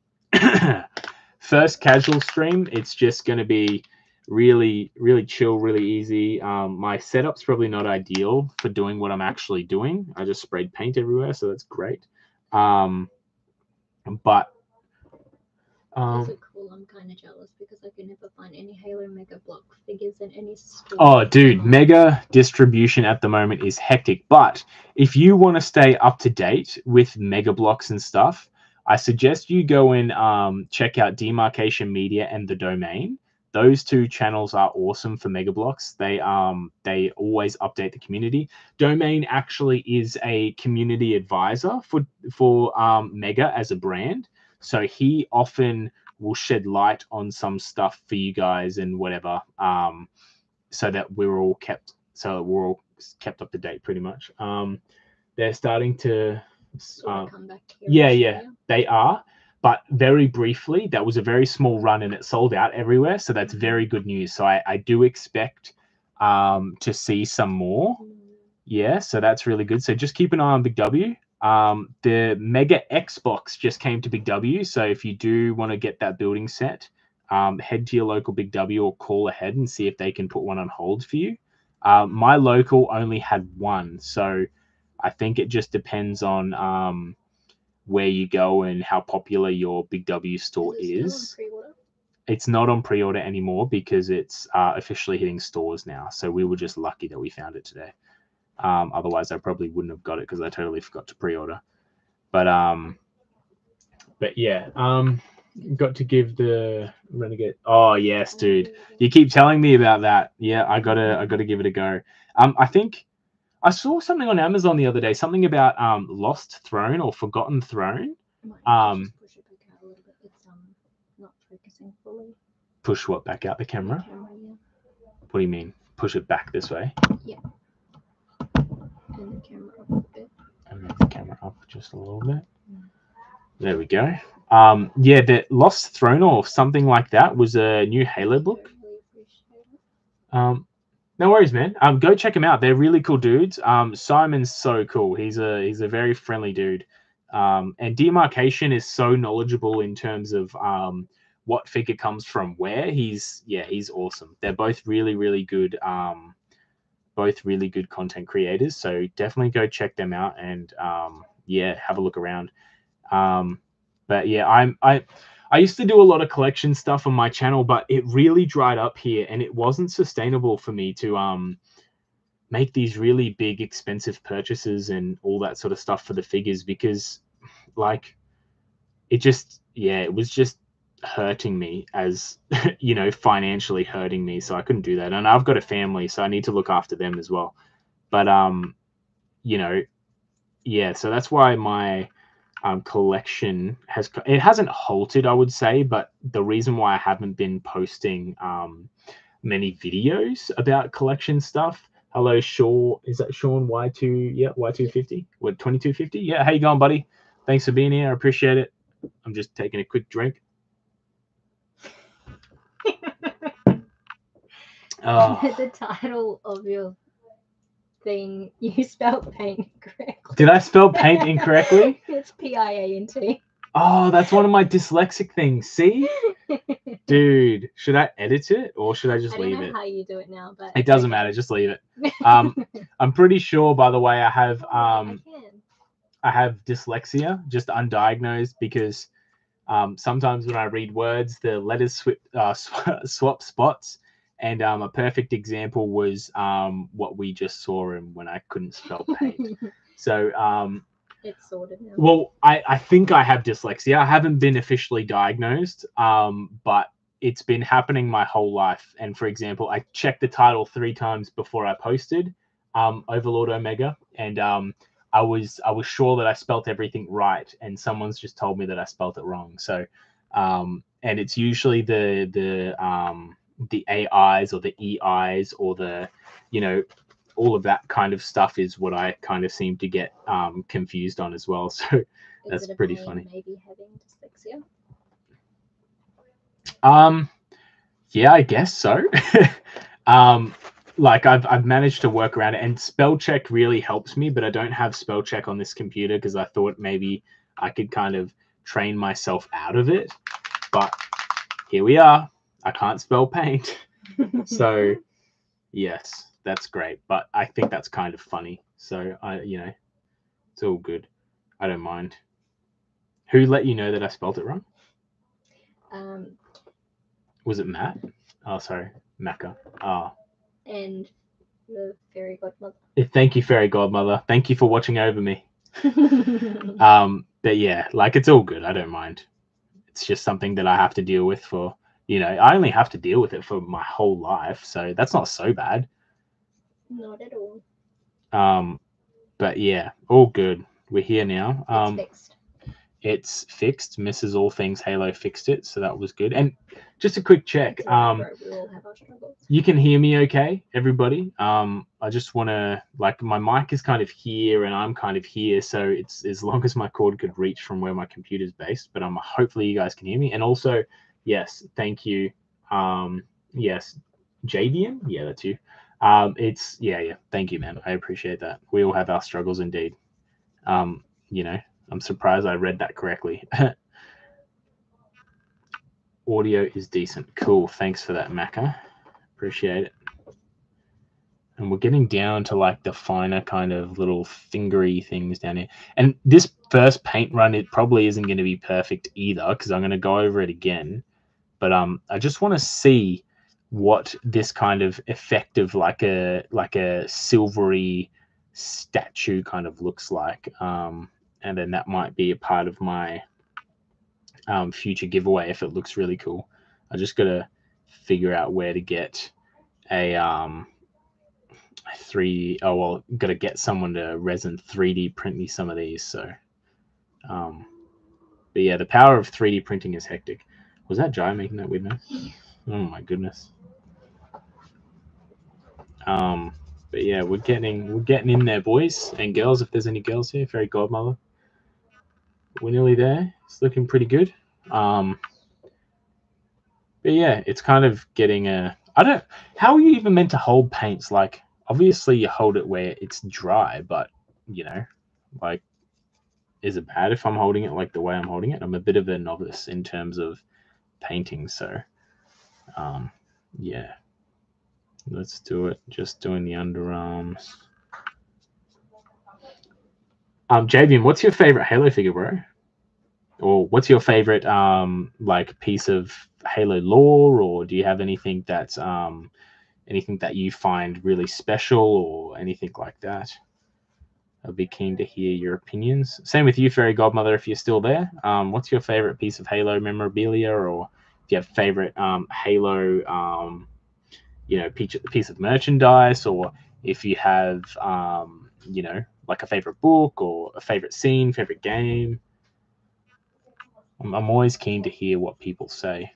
first casual stream, it's just going to be really, really chill, really easy. My setup's probably not ideal for doing what I'm actually doing. I just sprayed paint everywhere, so that's great. But those are cool. I'm kind of jealous because I could never find any Halo Mega Bloks figures in any store. Oh, dude, Mega distribution at the moment is hectic. But if you want to stay up to date with Mega Bloks and stuff, I suggest you go and check out Demarcation Media and The Domain. Those two channels are awesome for Mega Bloks. They always update the community. Domain actually is a community advisor for Mega as a brand, so he often will shed light on some stuff for you guys and whatever, so that we're all kept up to date pretty much. They're starting to come back here. Yeah, they are. But very briefly, that was a very small run and it sold out everywhere. So that's very good news. So I do expect to see some more. Yeah, so that's really good. So just keep an eye on Big W. The Mega Xbox just came to Big W. So if you do want to get that building set, head to your local Big W or call ahead and see if they can put one on hold for you. My local only had one. So I think it just depends on... where you go and how popular your Big W store is. It's not on pre-order anymore because it's officially hitting stores now. So we were just lucky that we found it today. Otherwise, I probably wouldn't have got it because I totally forgot to pre-order. But yeah, got to give the Renegade. Oh yes, dude, you keep telling me about that. Yeah, I gotta give it a go. I think. I saw something on Amazon the other day, something about Lost Throne or Forgotten Throne. Push it back out a little bit. It's not focusing fully. Push what back out? The camera? The camera, yeah. What do you mean? Push it back this way? Yeah. And the camera up a bit. And move the camera up just a little bit. Mm. There we go. Yeah, the Lost Throne or something like that was a new Halo book. No worries, man. Go check them out. They're really cool dudes. Simon's so cool. He's a very friendly dude. And Demarcation is so knowledgeable in terms of what figure comes from where. He's awesome. They're both really good. Both really good content creators. So definitely go check them out and yeah, have a look around. But yeah, I used to do a lot of collection stuff on my channel, but it really dried up here and it wasn't sustainable for me to make these really big, expensive purchases and all that sort of stuff for the figures because, like, it was just hurting me as, you know, financially hurting me. So I couldn't do that. And I've got a family, so I need to look after them as well. But, you know, yeah, so that's why my... collection hasn't halted, I would say, but the reason why I haven't been posting many videos about collection stuff. Hello, Shaw. Is that Sean Y2? Yeah, Y250. What, 2250? Yeah, how you going, buddy? Thanks for being here. I appreciate it. I'm just taking a quick drink. The title of your thing, you spelled paint incorrectly. Did I spell paint incorrectly? It's P-I-A-N-T. Oh, that's one of my dyslexic things. See? Dude, should I edit it or should I just leave it? I don't know how you do it now, but... It doesn't matter. Just leave it. I'm pretty sure, by the way, I have I have dyslexia, just undiagnosed, because sometimes when I read words, the letters swap spots. And a perfect example was what we just saw and when I couldn't spell paint. So it's sorted now. Well, I think I have dyslexia. I haven't been officially diagnosed, but it's been happening my whole life. And for example, I checked the title 3 times before I posted Overlord Omega, and I was sure that I spelt everything right, and someone's just told me that I spelt it wrong. So and it's usually the AIs or the EIs or the, you know, all of that kind of stuff is what I kind of seem to get confused on as well. So is that's pretty funny. Maybe having dyslexia? Yeah, I guess so. Like I've managed to work around it, and spell check really helps me, but I don't have spell check on this computer because I thought maybe I could kind of train myself out of it. But here we are. I can't spell paint. So yes, that's great. But I think that's kind of funny. So you know, it's all good. I don't mind. Who let you know that I spelled it wrong? Was it Matt? Oh, sorry. Macca. Ah. Oh. And the fairy godmother. Thank you, fairy godmother. Thank you for watching over me. But yeah, like it's all good. I don't mind. It's just something that I have to deal with for You know, I only have to deal with it for my whole life, so that's not so bad. Not at all. But yeah, all good. We're here now. It's fixed. Misses All Things Halo fixed it, so that was good. And just a quick check. You can hear me okay, everybody? I just want to, like, my mic is kind of here and I'm kind of here, so it's as long as my cord could reach from where my computer's based. But hopefully you guys can hear me. And also, yes, thank you. Yes, JDM? Yeah, that's you. It's, yeah, thank you, man. I appreciate that. We all have our struggles indeed. You know, I'm surprised I read that correctly. Audio is decent. Cool. Thanks for that, Macca. Appreciate it. And we're getting down to like the finer kind of little fingery things down here. And this first paint run, it probably isn't going to be perfect either, because I'm going to go over it again. But I just want to see what this kind of effect of like a silvery statue kind of looks like, and then that might be a part of my future giveaway if it looks really cool. I just gotta figure out where to get a gotta get someone to resin 3D print me some of these. So but yeah, the power of 3D printing is hectic. Was that Jai making that with me? Oh my goodness. But yeah, we're getting in there, boys and girls. If there's any girls here, fairy godmother. We're nearly there. It's looking pretty good. But yeah, it's kind of getting a. How are you even meant to hold paints? Like, obviously you hold it where it's dry, but you know, like, is it bad if I'm holding it like the way I'm holding it? I'm a bit of a novice in terms of painting, so. Yeah, let's do it. Just doing the underarms. Javian, what's your favorite Halo figure, bro? Or what's your favorite like piece of Halo lore? Or do you have anything that's anything that you find really special or anything like that? I'd be keen to hear your opinions. Same with you, Fairy Godmother, if you're still there. What's your favorite piece of Halo memorabilia, or do you have favorite Halo, you know, piece of merchandise, or if you have, you know, like a favorite book or a favorite scene, favorite game? I'm always keen to hear what people say.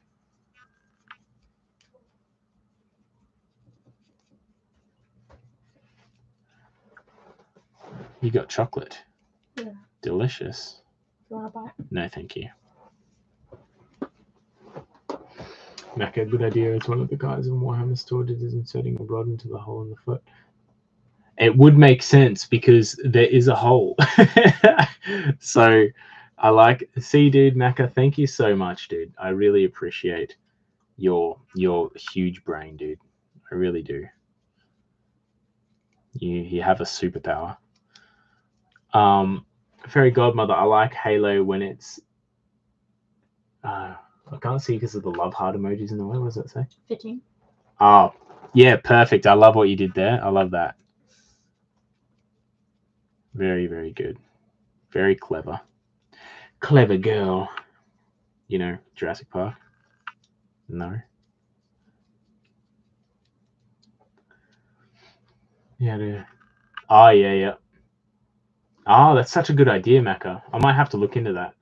You got chocolate. Yeah. Delicious. No, thank you. Macca, good idea. It's one of the guys in Warhammer Store that is inserting a rod into the hole in the foot. It would make sense because there is a hole. So I like, see, dude, Macca, thank you so much, dude. I really appreciate your huge brain, dude. I really do. You have a superpower. Fairy Godmother, I like Halo when it's... I can't see because of the love heart emojis in the way. What does that say? 15. Oh, yeah, perfect. I love what you did there. I love that. Very, very good. Very clever. Clever girl. You know, Jurassic Park? No. Yeah, dude. Oh, yeah. Oh, that's such a good idea, Macca. I might have to look into that.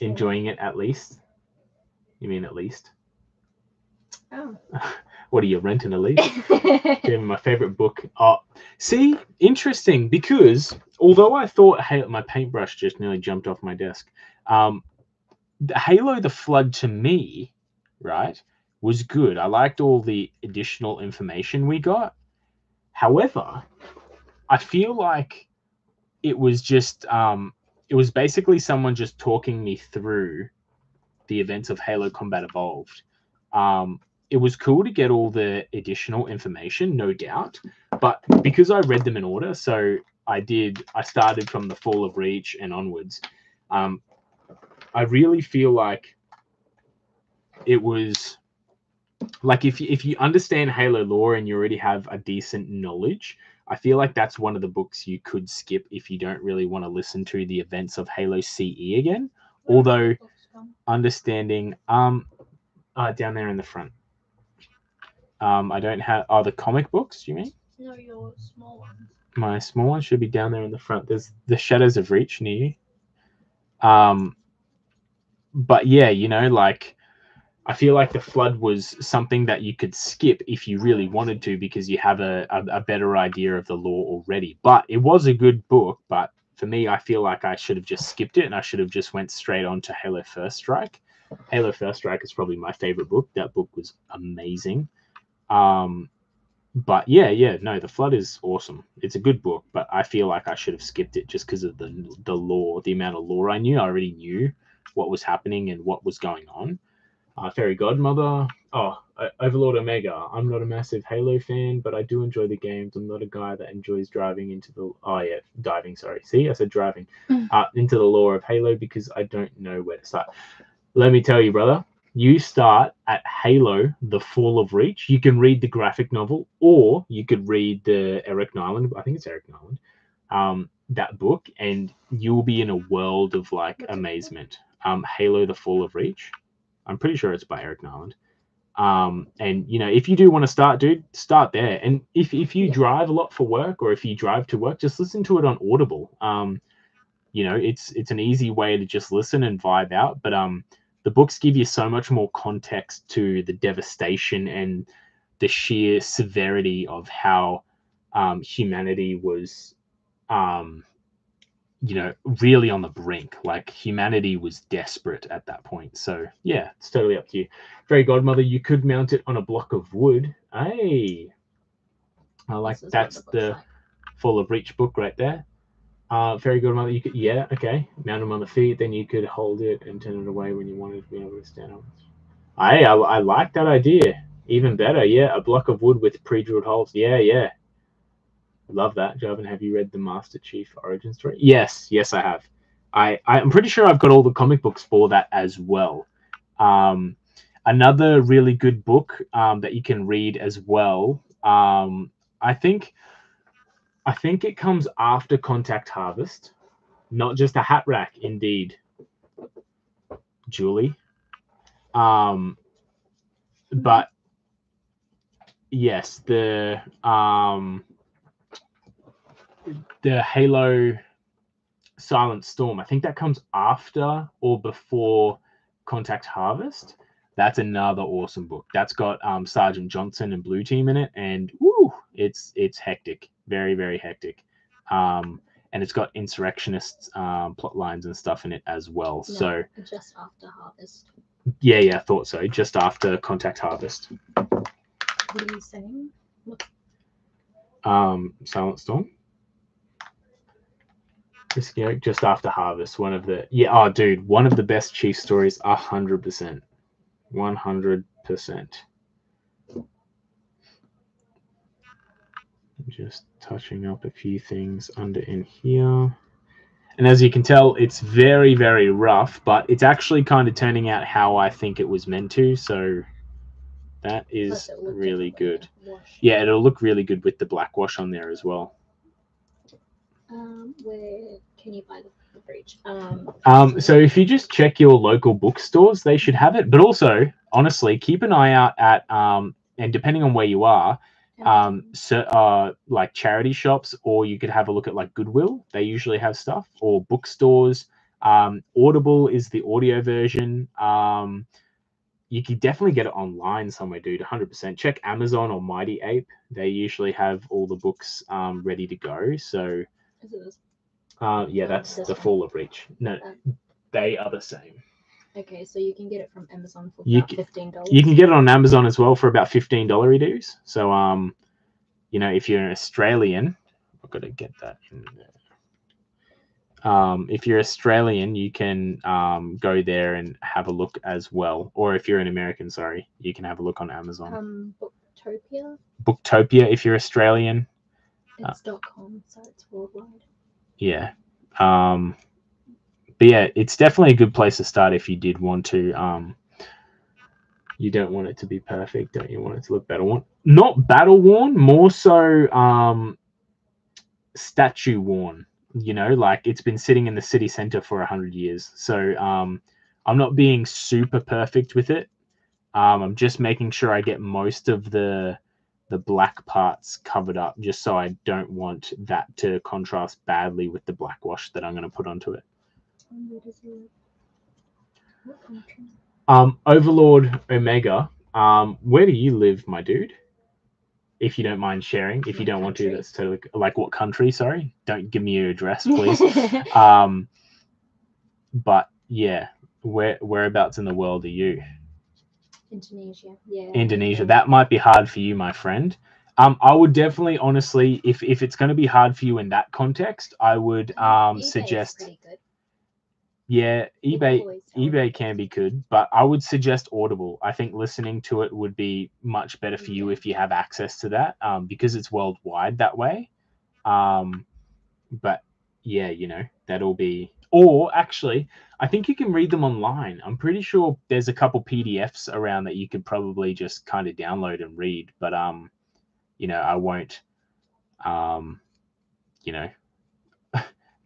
Enjoying it, at least. You mean at least? Oh. What are you, renting a lease? My favorite book. Oh, see, interesting, because although I thought, hey, my paintbrush just nearly jumped off my desk. Halo the Flood, to me, right, was good. I liked all the additional information we got. However, I feel like it was just... it was basically someone just talking me through the events of Halo Combat Evolved. It was cool to get all the additional information, no doubt, but because I read them in order, so I started from the Fall of Reach and onwards. I really feel like it was like, if you understand Halo lore and you already have a decent knowledge, I feel like that's one of the books you could skip if you don't really want to listen to the events of Halo CE again, although understanding down there in the front. I don't have the comic books, you mean? No, your small ones. My small one should be down there in the front. There's the Shadows of Reach near you. But yeah, you know, like I feel like the flood was something that you could skip if you really wanted to, because you have a better idea of the lore already. But it was a good book, but for me, I feel like I should have just skipped it and I should have just went straight on to Halo First Strike. Halo First Strike is probably my favorite book. That book was amazing. But yeah, no, The Flood is awesome. It's a good book, but I feel like I should have skipped it just because of the lore, the amount of lore I knew. I already knew what was happening and what was going on. Fairy Godmother. Overlord Omega. I'm not a massive Halo fan, but I do enjoy the games. I'm not a guy that enjoys driving into the... diving, sorry. See, I said driving. Into the lore of Halo because I don't know where to start. Let me tell you, brother. You start at Halo, The Fall of Reach. You can read the graphic novel, or you could read the Eric Nyland. I think it's Eric Nyland. That book, and you'll be in a world of, like, amazement. Halo, The Fall of Reach. I'm pretty sure it's by Eric Nyland. And, you know, if you do want to start, dude, start there. And if you drive a lot for work, or if you drive to work, just listen to it on Audible. You know, it's an easy way to just listen and vibe out. But the books give you so much more context to the devastation and the sheer severity of how humanity was, you know, really on the brink. Like, humanity was desperate at that point. So, yeah, it's totally up to you. Fairy Godmother, you could mount it on a block of wood. Hey, I like that's the Fall of Reach book right there. Fairy Godmother, you could, yeah, okay. Mount them on the feet, then you could hold it and turn it away when you wanted to be able to stand up. I like that idea. Even better, yeah. A block of wood with pre-drilled holes. Yeah. I love that. Jarvan, have you read the Master Chief origin story? Yes, I have. I'm pretty sure I've got all the comic books for that as well. Another really good book that you can read as well. I think it comes after Contact Harvest. Not just a hat rack, indeed, Julie. But yes, the Halo Silent Storm. I think that comes after or before Contact Harvest. That's another awesome book. That's got Sergeant Johnson and Blue Team in it, and woo, it's hectic. Very, very hectic. And it's got insurrectionists plot lines and stuff in it as well. Yeah, so just after Harvest. Yeah, I thought so. Just after Contact Harvest. What are you saying? Silent Storm. Just after Harvest. One of the one of the best Chief stories, 100%. 100%. Just touching up a few things under in here. And as you can tell, it's very, very rough, but it's actually kind of turning out how I think it was meant to. So that is really good. Yeah, it'll look really good with the black wash on there as well. Where can you buy the breach? So if you just check your local bookstores, they should have it. But also, honestly, keep an eye out at, and depending on where you are, like charity shops, or you could have a look at like Goodwill. They usually have stuff, or bookstores. Audible is the audio version. You could definitely get it online somewhere, dude. 100%. Check Amazon or Mighty Ape. They usually have all the books ready to go. So, is it this? Yeah, that's The Fall of Reach. No, they are the same. Okay, so you can get it from Amazon for about $15. You can get it on Amazon as well for about $15 dues. So, you know, if you're an Australian, I've got to get that in there. If you're Australian, you can go there and have a look as well. Or if you're an American, sorry, you can have a look on Amazon. Booktopia? Booktopia, if you're Australian. It's .com, so it's worldwide. Yeah. But yeah, it's definitely a good place to start if you did want to. You don't want it to be perfect, don't you? Want it to look battle-worn? Not battle-worn, more so statue-worn. you know, like it's been sitting in the city center for 100 years. So I'm not being super perfect with it. I'm just making sure I get most of the black parts covered up, just so I don't want that to contrast badly with the black wash that I'm going to put onto it. Overlord Omega, where do you live, my dude? If you don't mind sharing, if you don't want to, that's totally like what country? Sorry, don't give me your address, please. But yeah, whereabouts in the world are you? Indonesia. Yeah. Indonesia. That might be hard for you, my friend. I would definitely, honestly, if it's going to be hard for you in that context, I would suggest. Yeah, eBay can be good, but I would suggest Audible. I think listening to it would be much better for you if you have access to that, because it's worldwide that way. But yeah, you know, that'll be... Or actually, I think you can read them online. I'm pretty sure there's a couple PDFs around that you could probably just kind of download and read. But, you know, I won't, you know,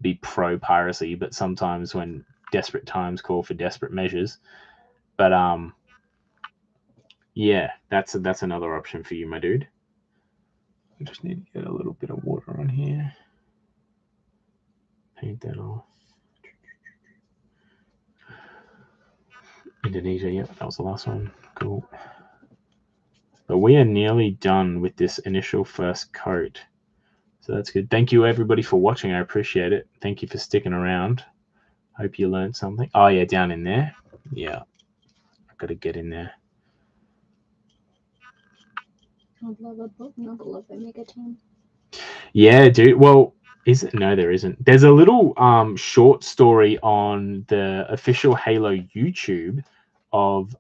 be pro-piracy, but sometimes when... desperate times call for desperate measures. But yeah, that's another option for you, my dude. I just need to get a little bit of water on here. Paint that off. Indonesia, yep, that was the last one. Cool. But we are nearly done with this initial first coat. So that's good. Thank you everybody for watching. I appreciate it. Thank you for sticking around. Hope you learned something. Oh, yeah, down in there. Yeah. I've got to get in there. I'd love a book novel of Omega Team. Yeah, dude. Well, is it? No, there isn't. There's a little short story on the official Halo YouTube of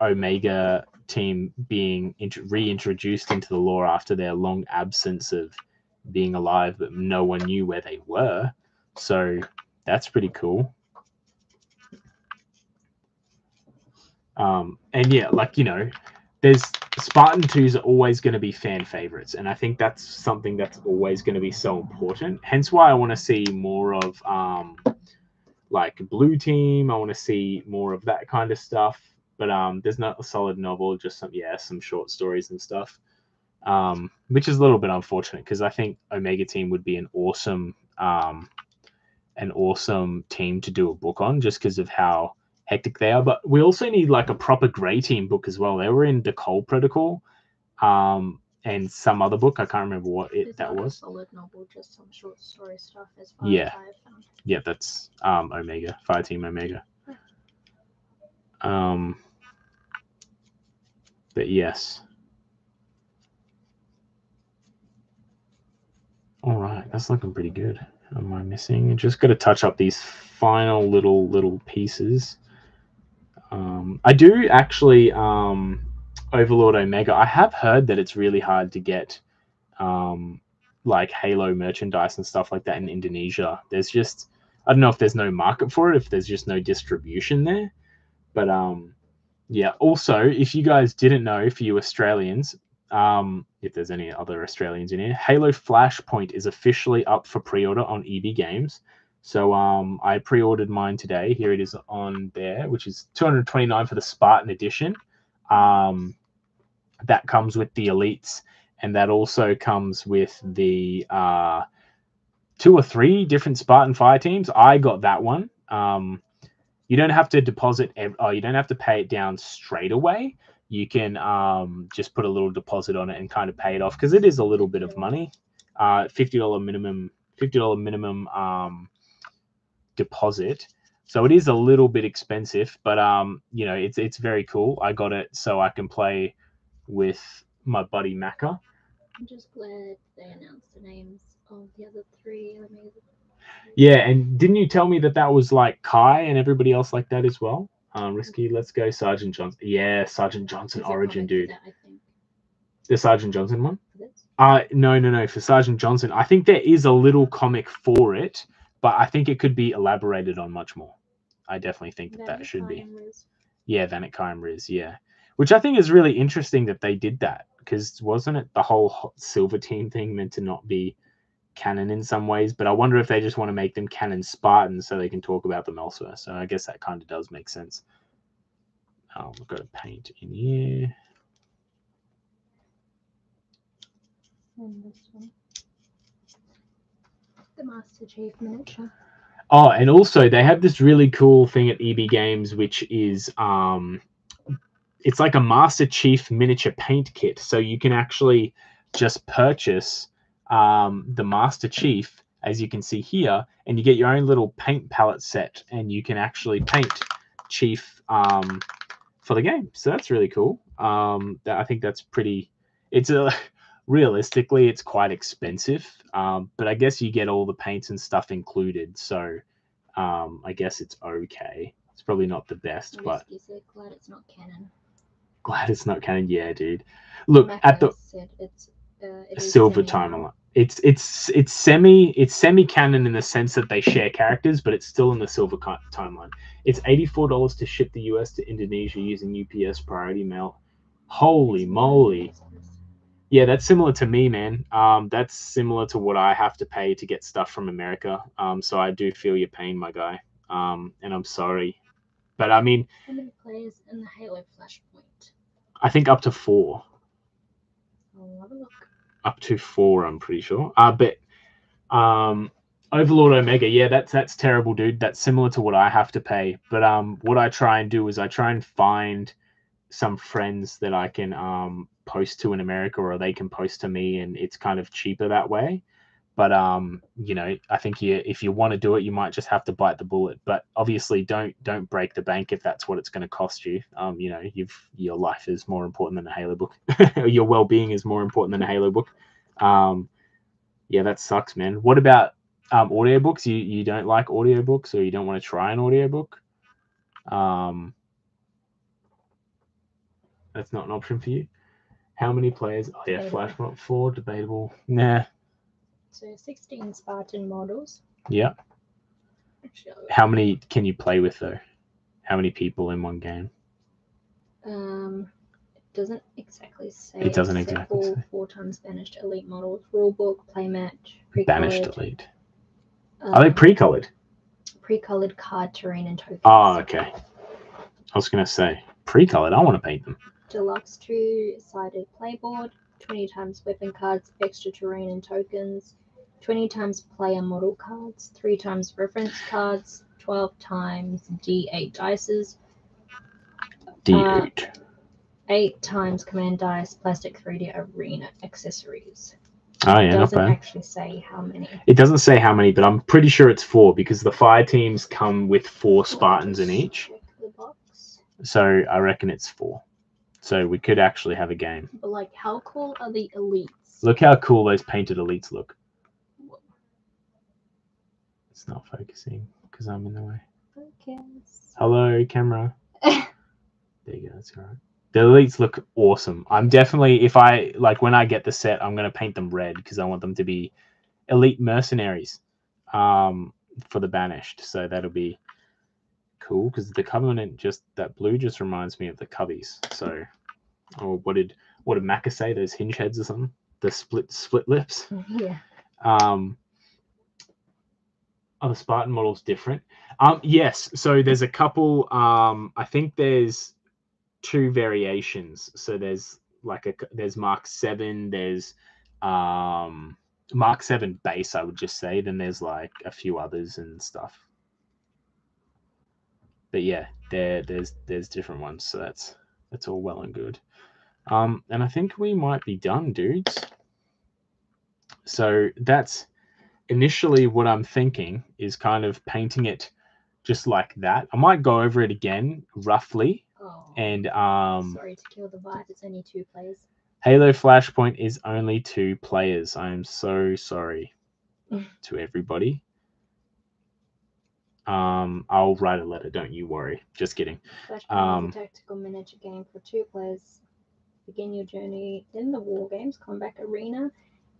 Omega Team being reintroduced into the lore after their long absence of being alive, but no one knew where they were. So... that's pretty cool. And yeah, like, you know, there's Spartan 2s are always going to be fan favorites. And I think that's something that's always going to be so important. Hence why I want to see more of like Blue Team. I want to see more of that kind of stuff. But there's not a solid novel, just some, yeah, some short stories and stuff, which is a little bit unfortunate because I think Omega Team would be an awesome team to do a book on just because of how hectic they are. But we also need like a proper Grey Team book as well. They were in the Cold Protocol and some other book. I can't remember what that was. A solid novel, just some short story stuff as well. Yeah. Yeah, that's Omega, Fireteam Omega. But yes. All right, that's looking pretty good. Am I missing? Just got to touch up these final little pieces. I do actually, Overlord Omega, I have heard that it's really hard to get like Halo merchandise and stuff like that in Indonesia. There's just, I don't know if there's no market for it, if there's just no distribution there. But yeah, also, if you guys didn't know, for you Australians, if there's any other Australians in here, Halo Flashpoint is officially up for pre-order on EB Games. So I pre-ordered mine today. Here it is on there, which is $229 for the Spartan edition. That comes with the Elites, and that also comes with the 2 or 3 different Spartan fire teams. I got that one. You don't have to deposit, you don't have to pay it down straight away. You can just put a little deposit on it and kind of pay it off because it is a little bit of money. $50 minimum deposit. So it is a little bit expensive, but you know, it's very cool. I got it so I can play with my buddy Macca. I'm just glad they announced the names of the other 3. Yeah, and didn't you tell me that that was like Kai and everybody else like that as well? Risky, let's go Sergeant Johnson. Yeah, Sergeant Johnson Origin, dude. That, I think. The Sergeant Johnson one? No. For Sergeant Johnson, I think there is a little comic for it, but I think it could be elaborated on much more. I definitely think that should be. Yeah, Vanek Kai and Riz, yeah. Which I think is really interesting that they did that, because wasn't it the whole Silver Team thing meant to not be canon in some ways, but I wonder if they just want to make them canon Spartans so they can talk about them elsewhere. So I guess that kind of does make sense. We've got a paint in here. And this one. The Master Chief miniature. Oh, and also they have this really cool thing at EB Games, which is it's like a Master Chief miniature paint kit. So you can actually just purchase the Master Chief, as you can see here, and you get your own little paint palette set, and you can actually paint Chief for the game. So that's really cool. I think that's pretty... Realistically, it's quite expensive, but I guess you get all the paints and stuff included, so I guess it's okay. It's probably not the best, but... Glad it's not canon. Glad it's not canon, yeah, dude. Look, at the... Silver Timeline. It's semi-canon in the sense that they share characters, but it's still in the Silver Timeline. It's $84 to ship the US to Indonesia using UPS priority mail. Holy moly. Yeah, that's similar to me, man. That's similar to what I have to pay to get stuff from America. So I do feel your pain, my guy. And I'm sorry. But I mean... How many players in the Halo Flashpoint? I think up to 4. I'll have a look. Up to 4, I'm pretty sure. But Overlord Omega, yeah, that's terrible, dude. That's similar to what I have to pay. But what I try and do is I try and find some friends that I can... post to in America, or they can post to me, and it's kind of cheaper that way. But you know, I think if you want to do it, you might just have to bite the bullet. But obviously don't break the bank if that's what it's going to cost you. You know, your life is more important than a Halo book. Your well-being is more important than a Halo book. Yeah, that sucks, man. What about audiobooks? You don't like audiobooks, or you don't want to try an audiobook? That's not an option for you. How many players? Oh, yeah, Flashpoint 4, debatable. Nah. So 16 Spartan models. Yeah. How many can you play with, though? How many people in one game? It doesn't exactly say. It doesn't exactly say. 4 times Banished Elite models. Rulebook, Playmatch, Pre-Colored. Banished Elite. Are they Pre-Colored? Pre-Colored card, terrain, and tokens. Oh, okay. I was going to say, Pre-Colored, I want to paint them. Deluxe 2-sided playboard, 20 times weapon cards, extra terrain and tokens, 20 times player model cards, 3 times reference cards, 12 times D8 dices, D8. 8 times command dice, plastic 3D arena accessories. Oh yeah, not bad. It doesn't actually say how many. It doesn't say how many, but I'm pretty sure it's 4, because the fire teams come with 4 Spartans in each. So I reckon it's 4. So we could actually have a game. But like, how cool are the elites? Look how cool those painted elites look. Whoa. It's not focusing because I'm in the way. Focus. Hello, camera. There you go. That's all right. The elites look awesome. I'm definitely, if I, like, when I get the set, I'm going to paint them red because I want them to be elite mercenaries for the Banished. So that'll be cool, because the Covenant, just that blue just reminds me of the Cubbies. So, or what did Macca say? Those hinge heads or something? The split lips. Yeah. Are the Spartan models different? Yes. So there's a couple. I think there's 2 variations. So there's like there's Mark 7. There's Mark 7 base, I would just say. Then there's like a few others and stuff. But yeah, there's different ones, so that's all well and good. And I think we might be done, dudes. So that's initially what I'm thinking, is kind of painting it just like that. I might go over it again, roughly. Oh, and sorry to kill the vibe, it's only 2 players. Halo Flashpoint is only 2 players. I am so sorry to everybody. I'll write a letter, don't you worry. Just kidding. Flashpoint is a tactical miniature game for 2 players. Begin your journey in the War Games Combat Arena.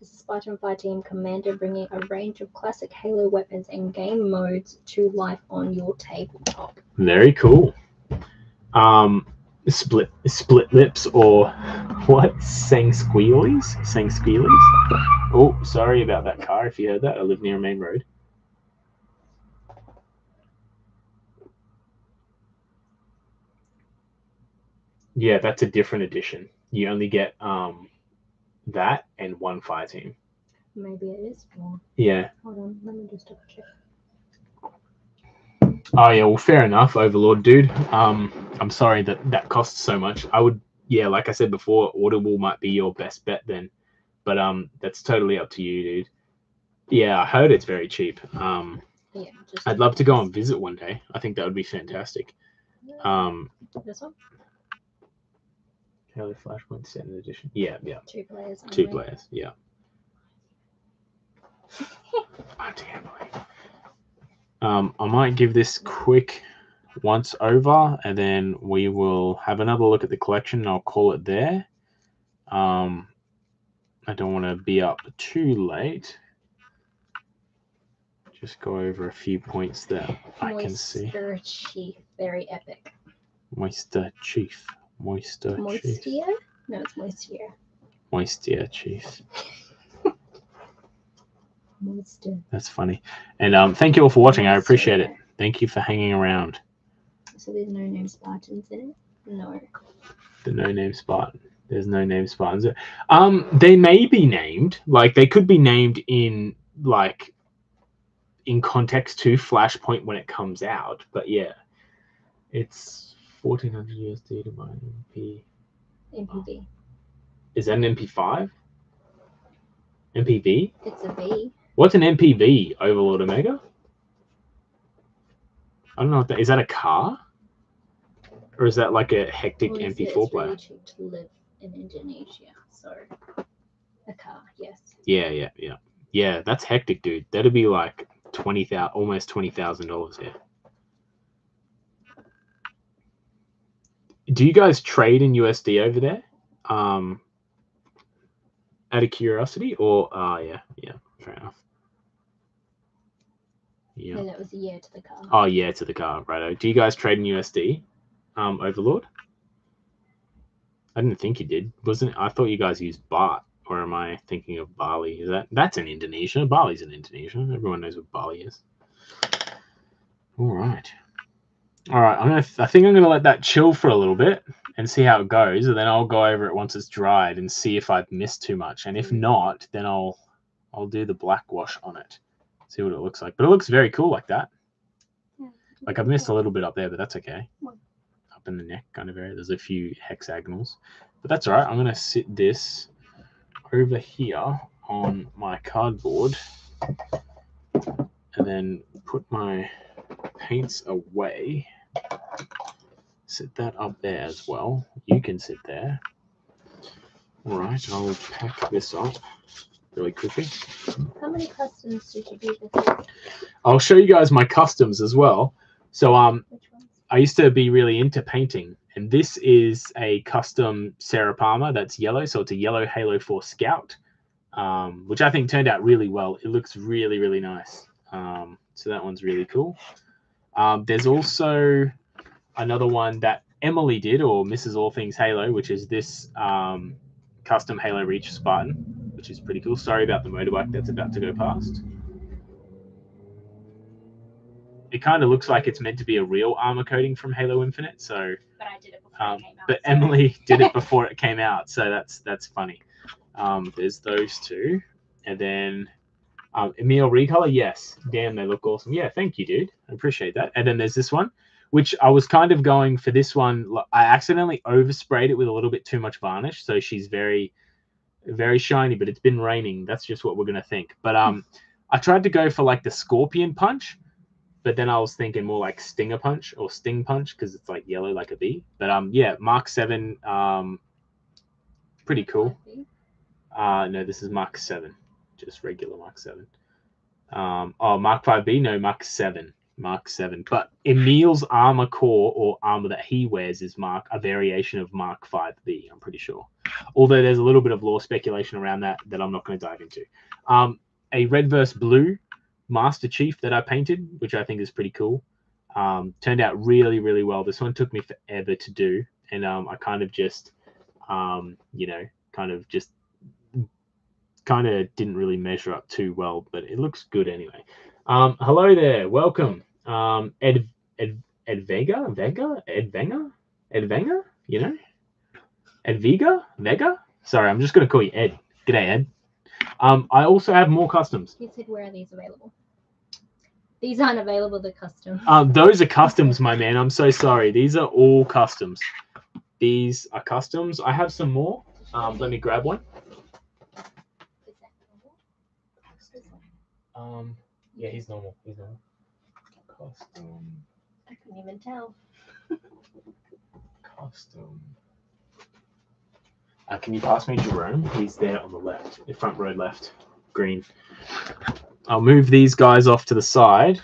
This is Spartan Fireteam Commander, bringing a range of classic Halo weapons and game modes to life on your tabletop. Very cool. Split lips, or what? Sang squealies? Oh, sorry about that car if you heard that. I live near a main road. Yeah, that's a different edition. You only get that and one fire team. Maybe it is more. Yeah. Hold on, let me just double check. Oh yeah, well, fair enough, Overlord dude. I'm sorry that that costs so much. I would, yeah, like I said before, Audible might be your best bet then, but that's totally up to you, dude. Yeah, I heard it's very cheap. Yeah, I'd love to go and visit one day. I think that would be fantastic. This one. Halo Flashpoint Standard Edition. Yeah, yeah. Two players. Yeah. I can't believe. I might give this quick once over, and then we will have another look at the collection, and I'll call it there. I don't want to be up too late. Just go over a few points that I can see. Moisture Chief, very epic. Moisture Chief. Moisture? No, it's Moisture. Moisture Chief. That's funny. And thank you all for watching. I appreciate it. Thank you for hanging around. So there's no name Spartans in it? No. The no name Spartan. There's no name Spartans. They may be named. Like, they could be named in, like, in context to Flashpoint when it comes out. But, yeah. It's $1,400 USD to buy an MP. MPV. Is that an MP5? MPV? It's a V. What's an MPV, Overlord Omega? I don't know what that is. That a car, or is that like a hectic MP4 player? Really cheap to live in Indonesia, so a car, yes. Yeah. That's hectic, dude. That'd be like almost $20,000 here. Do you guys trade in USD over there? Out of curiosity, or yeah, fair enough. Yeah. No, that was a year to the car. Oh, yeah, to the car. Righto. Do you guys trade in USD, Overlord? I didn't think you did. I thought you guys used baht, or am I thinking of Bali? Is that's in Indonesia? Bali's in Indonesia. Everyone knows what Bali is. All right. I think I'm gonna let that chill for a little bit and see how it goes, and then I'll go over it once it's dried and see if I've missed too much. And if not, then I'll do the black wash on it. See what it looks like. But it looks very cool like that. Yeah, like I've missed a little bit up there, but that's okay. Up in the neck kind of area. There's a few hexagonals. But that's all right. I'm going to sit this over here on my cardboard and then put my paints away. Sit that up there as well. You can sit there. All right. I'll pack this up really quickly. How many customs did you do this week? I'll show you guys my customs as well. So which ones? I used to be really into painting, and this is a custom Sarah Palmer that's yellow, so it's a yellow Halo 4 Scout, which I think turned out really well. It looks really, really nice. So that one's really cool. There's also another one that Emily did, or Mrs. All Things Halo, which is this custom Halo Reach Spartan, which is pretty cool. Sorry about the motorbike that's about to go past. It kind of looks like it's meant to be a real armor coating from Halo Infinite. So, but I did it before it came out. But Emily did it before it came out, so that's funny. There's those two, and then Emil Recolor. Yes, damn, they look awesome. Yeah, thank you, dude. I appreciate that. And then there's this one, which I was kind of going for this one. I accidentally oversprayed it with a little bit too much varnish, so she's very shiny, but it's been raining. That's just what we're going to think. But I tried to go for like the scorpion punch, but then I was thinking more like stinger punch or sting punch because it's like yellow like a bee. But yeah, Mark 7, pretty cool. No, this is Mark 7, just regular Mark 7. Oh, Mark 5B, no, Mark 7. Mark 7. But Emil's armor core or armor that he wears is a variation of Mark 5B, I'm pretty sure. Although there's a little bit of lore speculation around that I'm not going to dive into. A red versus blue Master Chief that I painted, which I think is pretty cool. Turned out really, really well. This one took me forever to do. And I kind of just kind of didn't really measure up too well, but it looks good anyway. Hello there, welcome. Ed Vega? Sorry, I'm just going to call you Ed. G'day, Ed. I also have more customs. You said, where are these available? These aren't available, the customs. Those are customs, my man. I'm so sorry. These are all customs. These are customs. I have some more. Let me grab one. Yeah, he's normal. He's normal. Custom. I couldn't even tell. Custom. Can you pass me Jerome? He's there on the left, the front row left, green. I'll move these guys off to the side.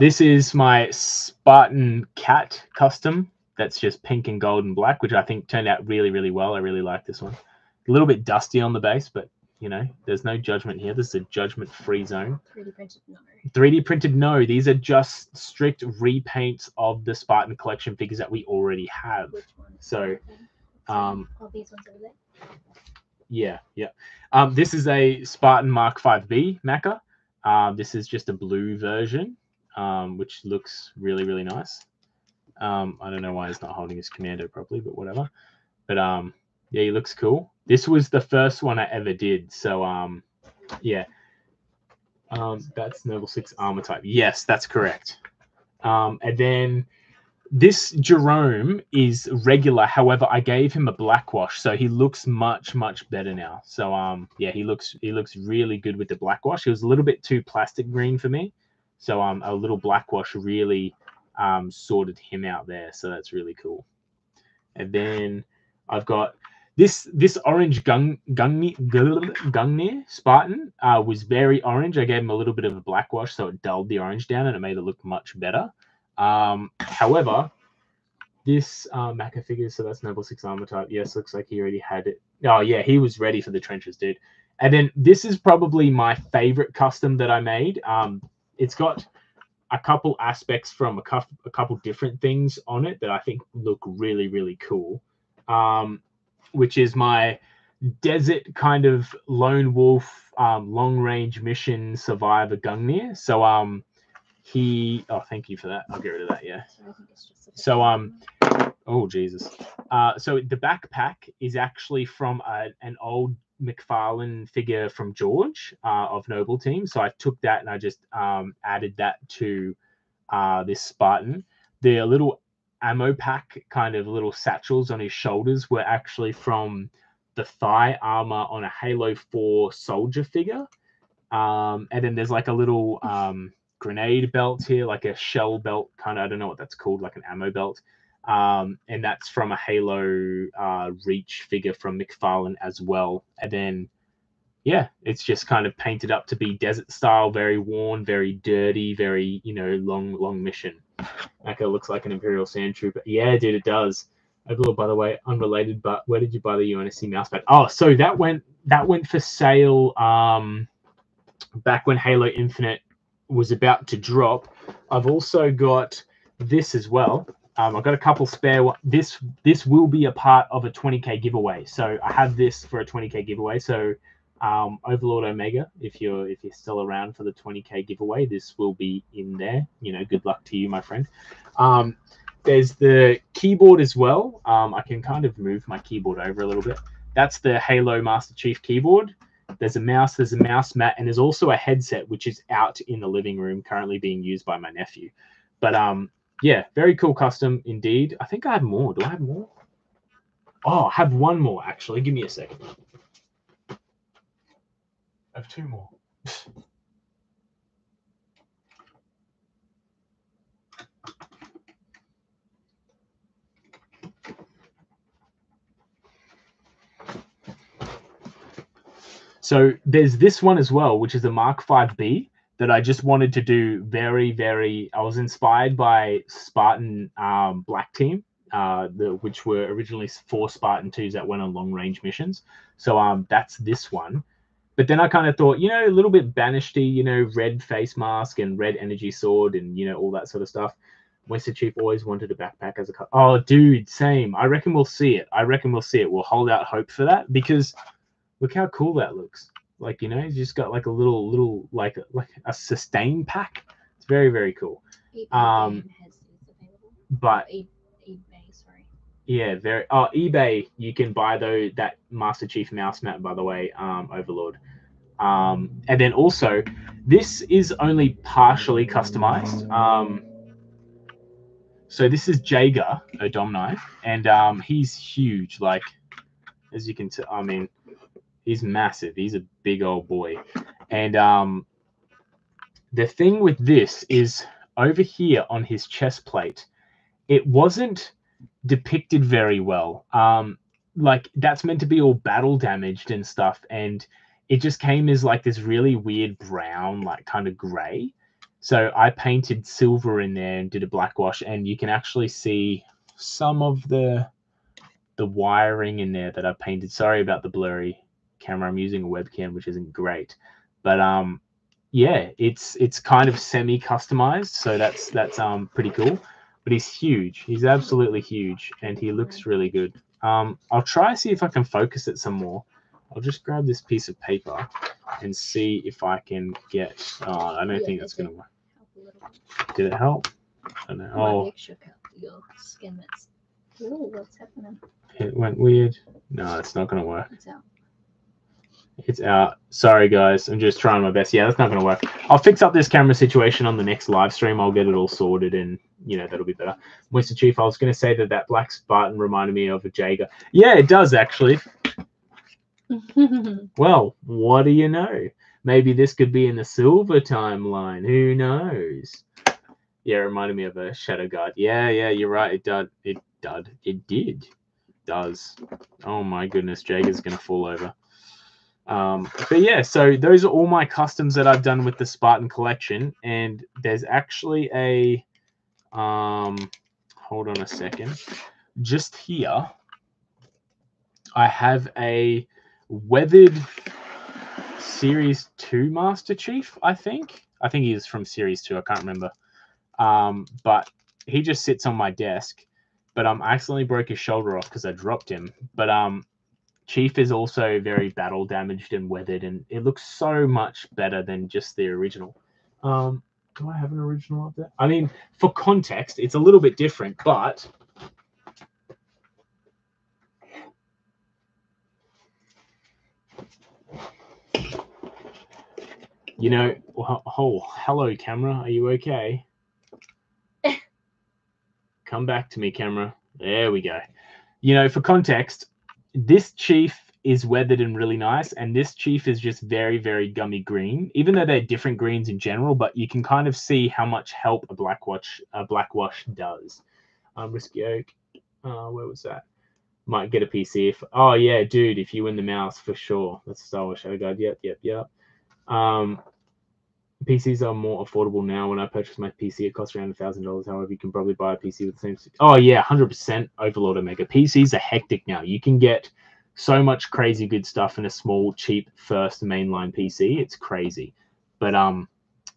This is my Spartan Cat custom. That's just pink and gold and black, which I think turned out really, really well. I really like this one. A little bit dusty on the base, but, you know, there's no judgment here. This is a judgment-free zone. 3D printed, no. 3D printed, no. These are just strict repaints of the Spartan collection figures that we already have. Which one? So, oh, these ones over there? Yeah, yeah. This is a Spartan Mark V B Maca. This is just a blue version, which looks really, really nice. I don't know why he's not holding his commando properly, but whatever. But yeah, he looks cool. This was the first one I ever did, so yeah. That's Noble Six armor type. Yes, that's correct. And then this Jerome is regular. However, I gave him a black wash, so he looks much, much better now. So yeah, he looks really good with the black wash. He was a little bit too plastic green for me, so a little black wash really sorted him out there. So that's really cool. And then I've got this orange Gungnir Spartan was very orange. I gave him a little bit of a black wash, so it dulled the orange down and it made it look much better. However, this Maca figure, so that's Noble Six armor type. Yes, looks like he already had it. Oh yeah, he was ready for the trenches, dude. And then this is probably my favorite custom that I made. It's got a couple aspects from a couple different things on it that I think look really, really cool. Which is my desert kind of lone wolf, long-range mission survivor Gungnir. So oh, thank you for that. I'll get rid of that, yeah. So oh Jesus. So the backpack is actually from an old McFarlane figure from George of Noble Team. So I took that and I just added that to this Spartan. The little ammo pack kind of little satchels on his shoulders were actually from the thigh armor on a Halo 4 soldier figure. And then there's like a little grenade belt here, like a shell belt kind of, I don't know what that's called, like an ammo belt. And that's from a Halo Reach figure from McFarlane as well. And then, yeah, it's just kind of painted up to be desert style, very worn, very dirty, very, you know, long mission. Maca looks like an Imperial Sand Trooper. Yeah, dude, it does. Overlord, by the way, unrelated, but where did you buy the UNSC mousepad? Oh, so that went for sale back when Halo Infinite was about to drop. I've also got this as well. I've got a couple spare. This will be a part of a 20K giveaway. So I have this for a 20K giveaway. So Overlord Omega, if you're still around for the 20K giveaway, this will be in there. You know, good luck to you, my friend. There's the keyboard as well. I can kind of move my keyboard over a little bit. That's the Halo Master Chief keyboard. There's a mouse mat, and there's also a headset, which is out in the living room, currently being used by my nephew. But yeah, very cool custom indeed. I think I have more. Do I have more? Oh, I have one more, actually. Give me a second. I have two more. So there's this one as well, which is the Mark V B that I just wanted to do very, very. I was inspired by Spartan Black Team, which were originally 4 Spartan 2s that went on long-range missions. So that's this one. But then I kind of thought, you know, a little bit Banished-y, you know, red face mask and red energy sword and, you know, all that sort of stuff. Mr. Chief always wanted a backpack as a car. Oh, dude, same. I reckon we'll see it. I reckon we'll see it. We'll hold out hope for that because look how cool that looks. Like, you know, he's just got like a little like a sustain pack. It's very, very cool. But eBay, sorry. Yeah, very. Oh, eBay. You can buy though that Master Chief mouse mat, by the way, Overlord. And then also, this is only partially customized. So this is Jaeger, a Dom Knight, and he's huge. Like, as you can tell, I mean, he's massive. He's a big old boy. And the thing with this is over here on his chest plate, it wasn't depicted very well. Like, that's meant to be all battle damaged and stuff, and it just came as like this really weird brown, like kind of gray. So I painted silver in there and did a black wash, and you can actually see some of the wiring in there that I painted. Sorry about the blurry camera. I'm using a webcam, which isn't great, but yeah, it's kind of semi-customized, so that's pretty cool. But he's huge. He's absolutely huge, and he looks really good. I'll try to see if I can focus it some more. I'll just grab this piece of paper and see if I can get. Oh, I don't think that's going to work. Did it help? I don't know. Oh, your skin. That's. Ooh, what's happening? It went weird. No, it's not going to work. It's out. It's out. Sorry, guys. I'm just trying my best. Yeah, that's not going to work. I'll fix up this camera situation on the next live stream. I'll get it all sorted, and you know that'll be better. Mr. Chief, I was going to say that that black Spartan reminded me of a Jaeger. Yeah, it does actually. Well, what do you know? Maybe this could be in the silver timeline. Who knows? Yeah, it reminded me of a Shadow Guard. Yeah, you're right. It does. Oh my goodness, Jaeger's gonna fall over. But yeah, so those are all my customs that I've done with the Spartan collection, and there's actually a hold on a second. Just here, I have a weathered Series 2 Master Chief, I think. I think he is from Series 2. I can't remember. But he just sits on my desk. But I accidentally broke his shoulder off because I dropped him. But Chief is also very battle damaged and weathered, and it looks so much better than just the original. Do I have an original up there? I mean, for context, it's a little bit different, but... You know, oh, hello, camera. Are you okay? Come back to me, camera. There we go. You know, for context, this Chief is weathered and really nice, and this Chief is just very, very gummy green, even though they're different greens in general, but you can kind of see how much help a black wash does. Risky Oak, where was that? Might get a PC if... Oh, yeah, dude, if you win the mouse, for sure. That's Star Wars Shadow Guard. Yep. PCs are more affordable now. When I purchased my PC, it cost around $1,000. However, you can probably buy a PC with the same... Oh, yeah, 100% Overlord Omega. PCs are hectic now. You can get so much crazy good stuff in a small, cheap, first mainline PC. It's crazy. But,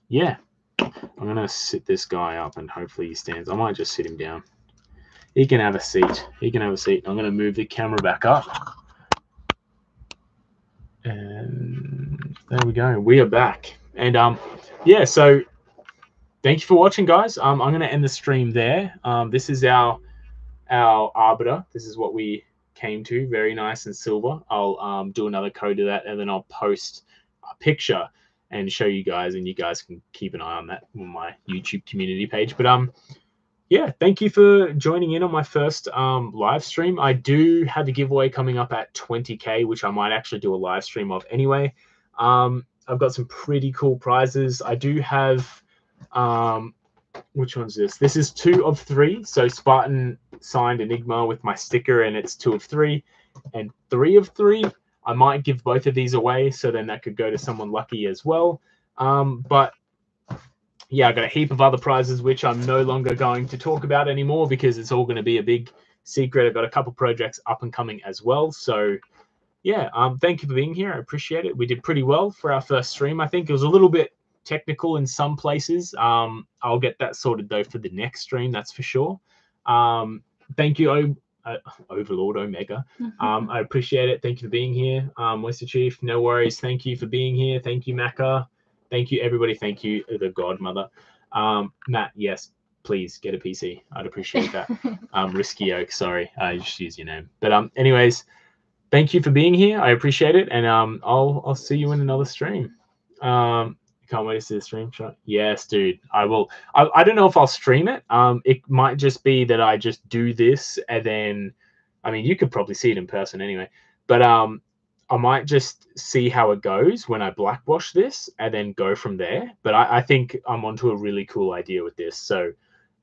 yeah, I'm going to sit this guy up and hopefully he stands. I might just sit him down. He can have a seat. I'm going to move the camera back up. And there we go. We are back. And yeah, so thank you for watching, guys. I'm going to end the stream there. This is our Arbiter. This is what we came to. Very nice and silver. I'll do another code of that, and then I'll post a picture and show you guys, and you guys can keep an eye on that on my YouTube community page. But yeah, thank you for joining in on my first live stream. I do have a giveaway coming up at 20K, which I might actually do a live stream of anyway. I've got some pretty cool prizes. I do have, which one's this? This is 2 of 3. So Spartan signed Enigma with my sticker, and it's 2 of 3. And 3 of 3, I might give both of these away. So then that could go to someone lucky as well. But yeah, I got a heap of other prizes, which I'm no longer going to talk about anymore because it's all going to be a big secret. I've got a couple projects up and coming as well. So yeah, thank you for being here. I appreciate it. We did pretty well for our first stream. I think it was a little bit technical in some places. I'll get that sorted though for the next stream, that's for sure. Thank you, Overlord Omega. I appreciate it. Thank you for being here, Wester Chief. No worries. Thank you for being here. Thank you, Macca. Thank you, everybody. Thank you, the Godmother. Matt, yes, please get a PC. I'd appreciate that. Risky Oak, sorry, I just used your name. But anyways, thank you for being here. I appreciate it, and I'll see you in another stream. Can't wait to see the stream shot. Yes, dude, I will. I don't know if I'll stream it. It might just be that I just do this, and then, I mean, you could probably see it in person anyway. But I might just see how it goes when I blackwash this, and then go from there. But I think I'm onto a really cool idea with this, so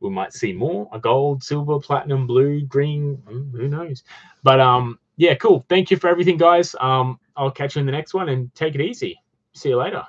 we might see more: a gold, silver, platinum, blue, green. Who knows? But yeah, cool. Thank you for everything, guys. I'll catch you in the next one, and take it easy. See you later.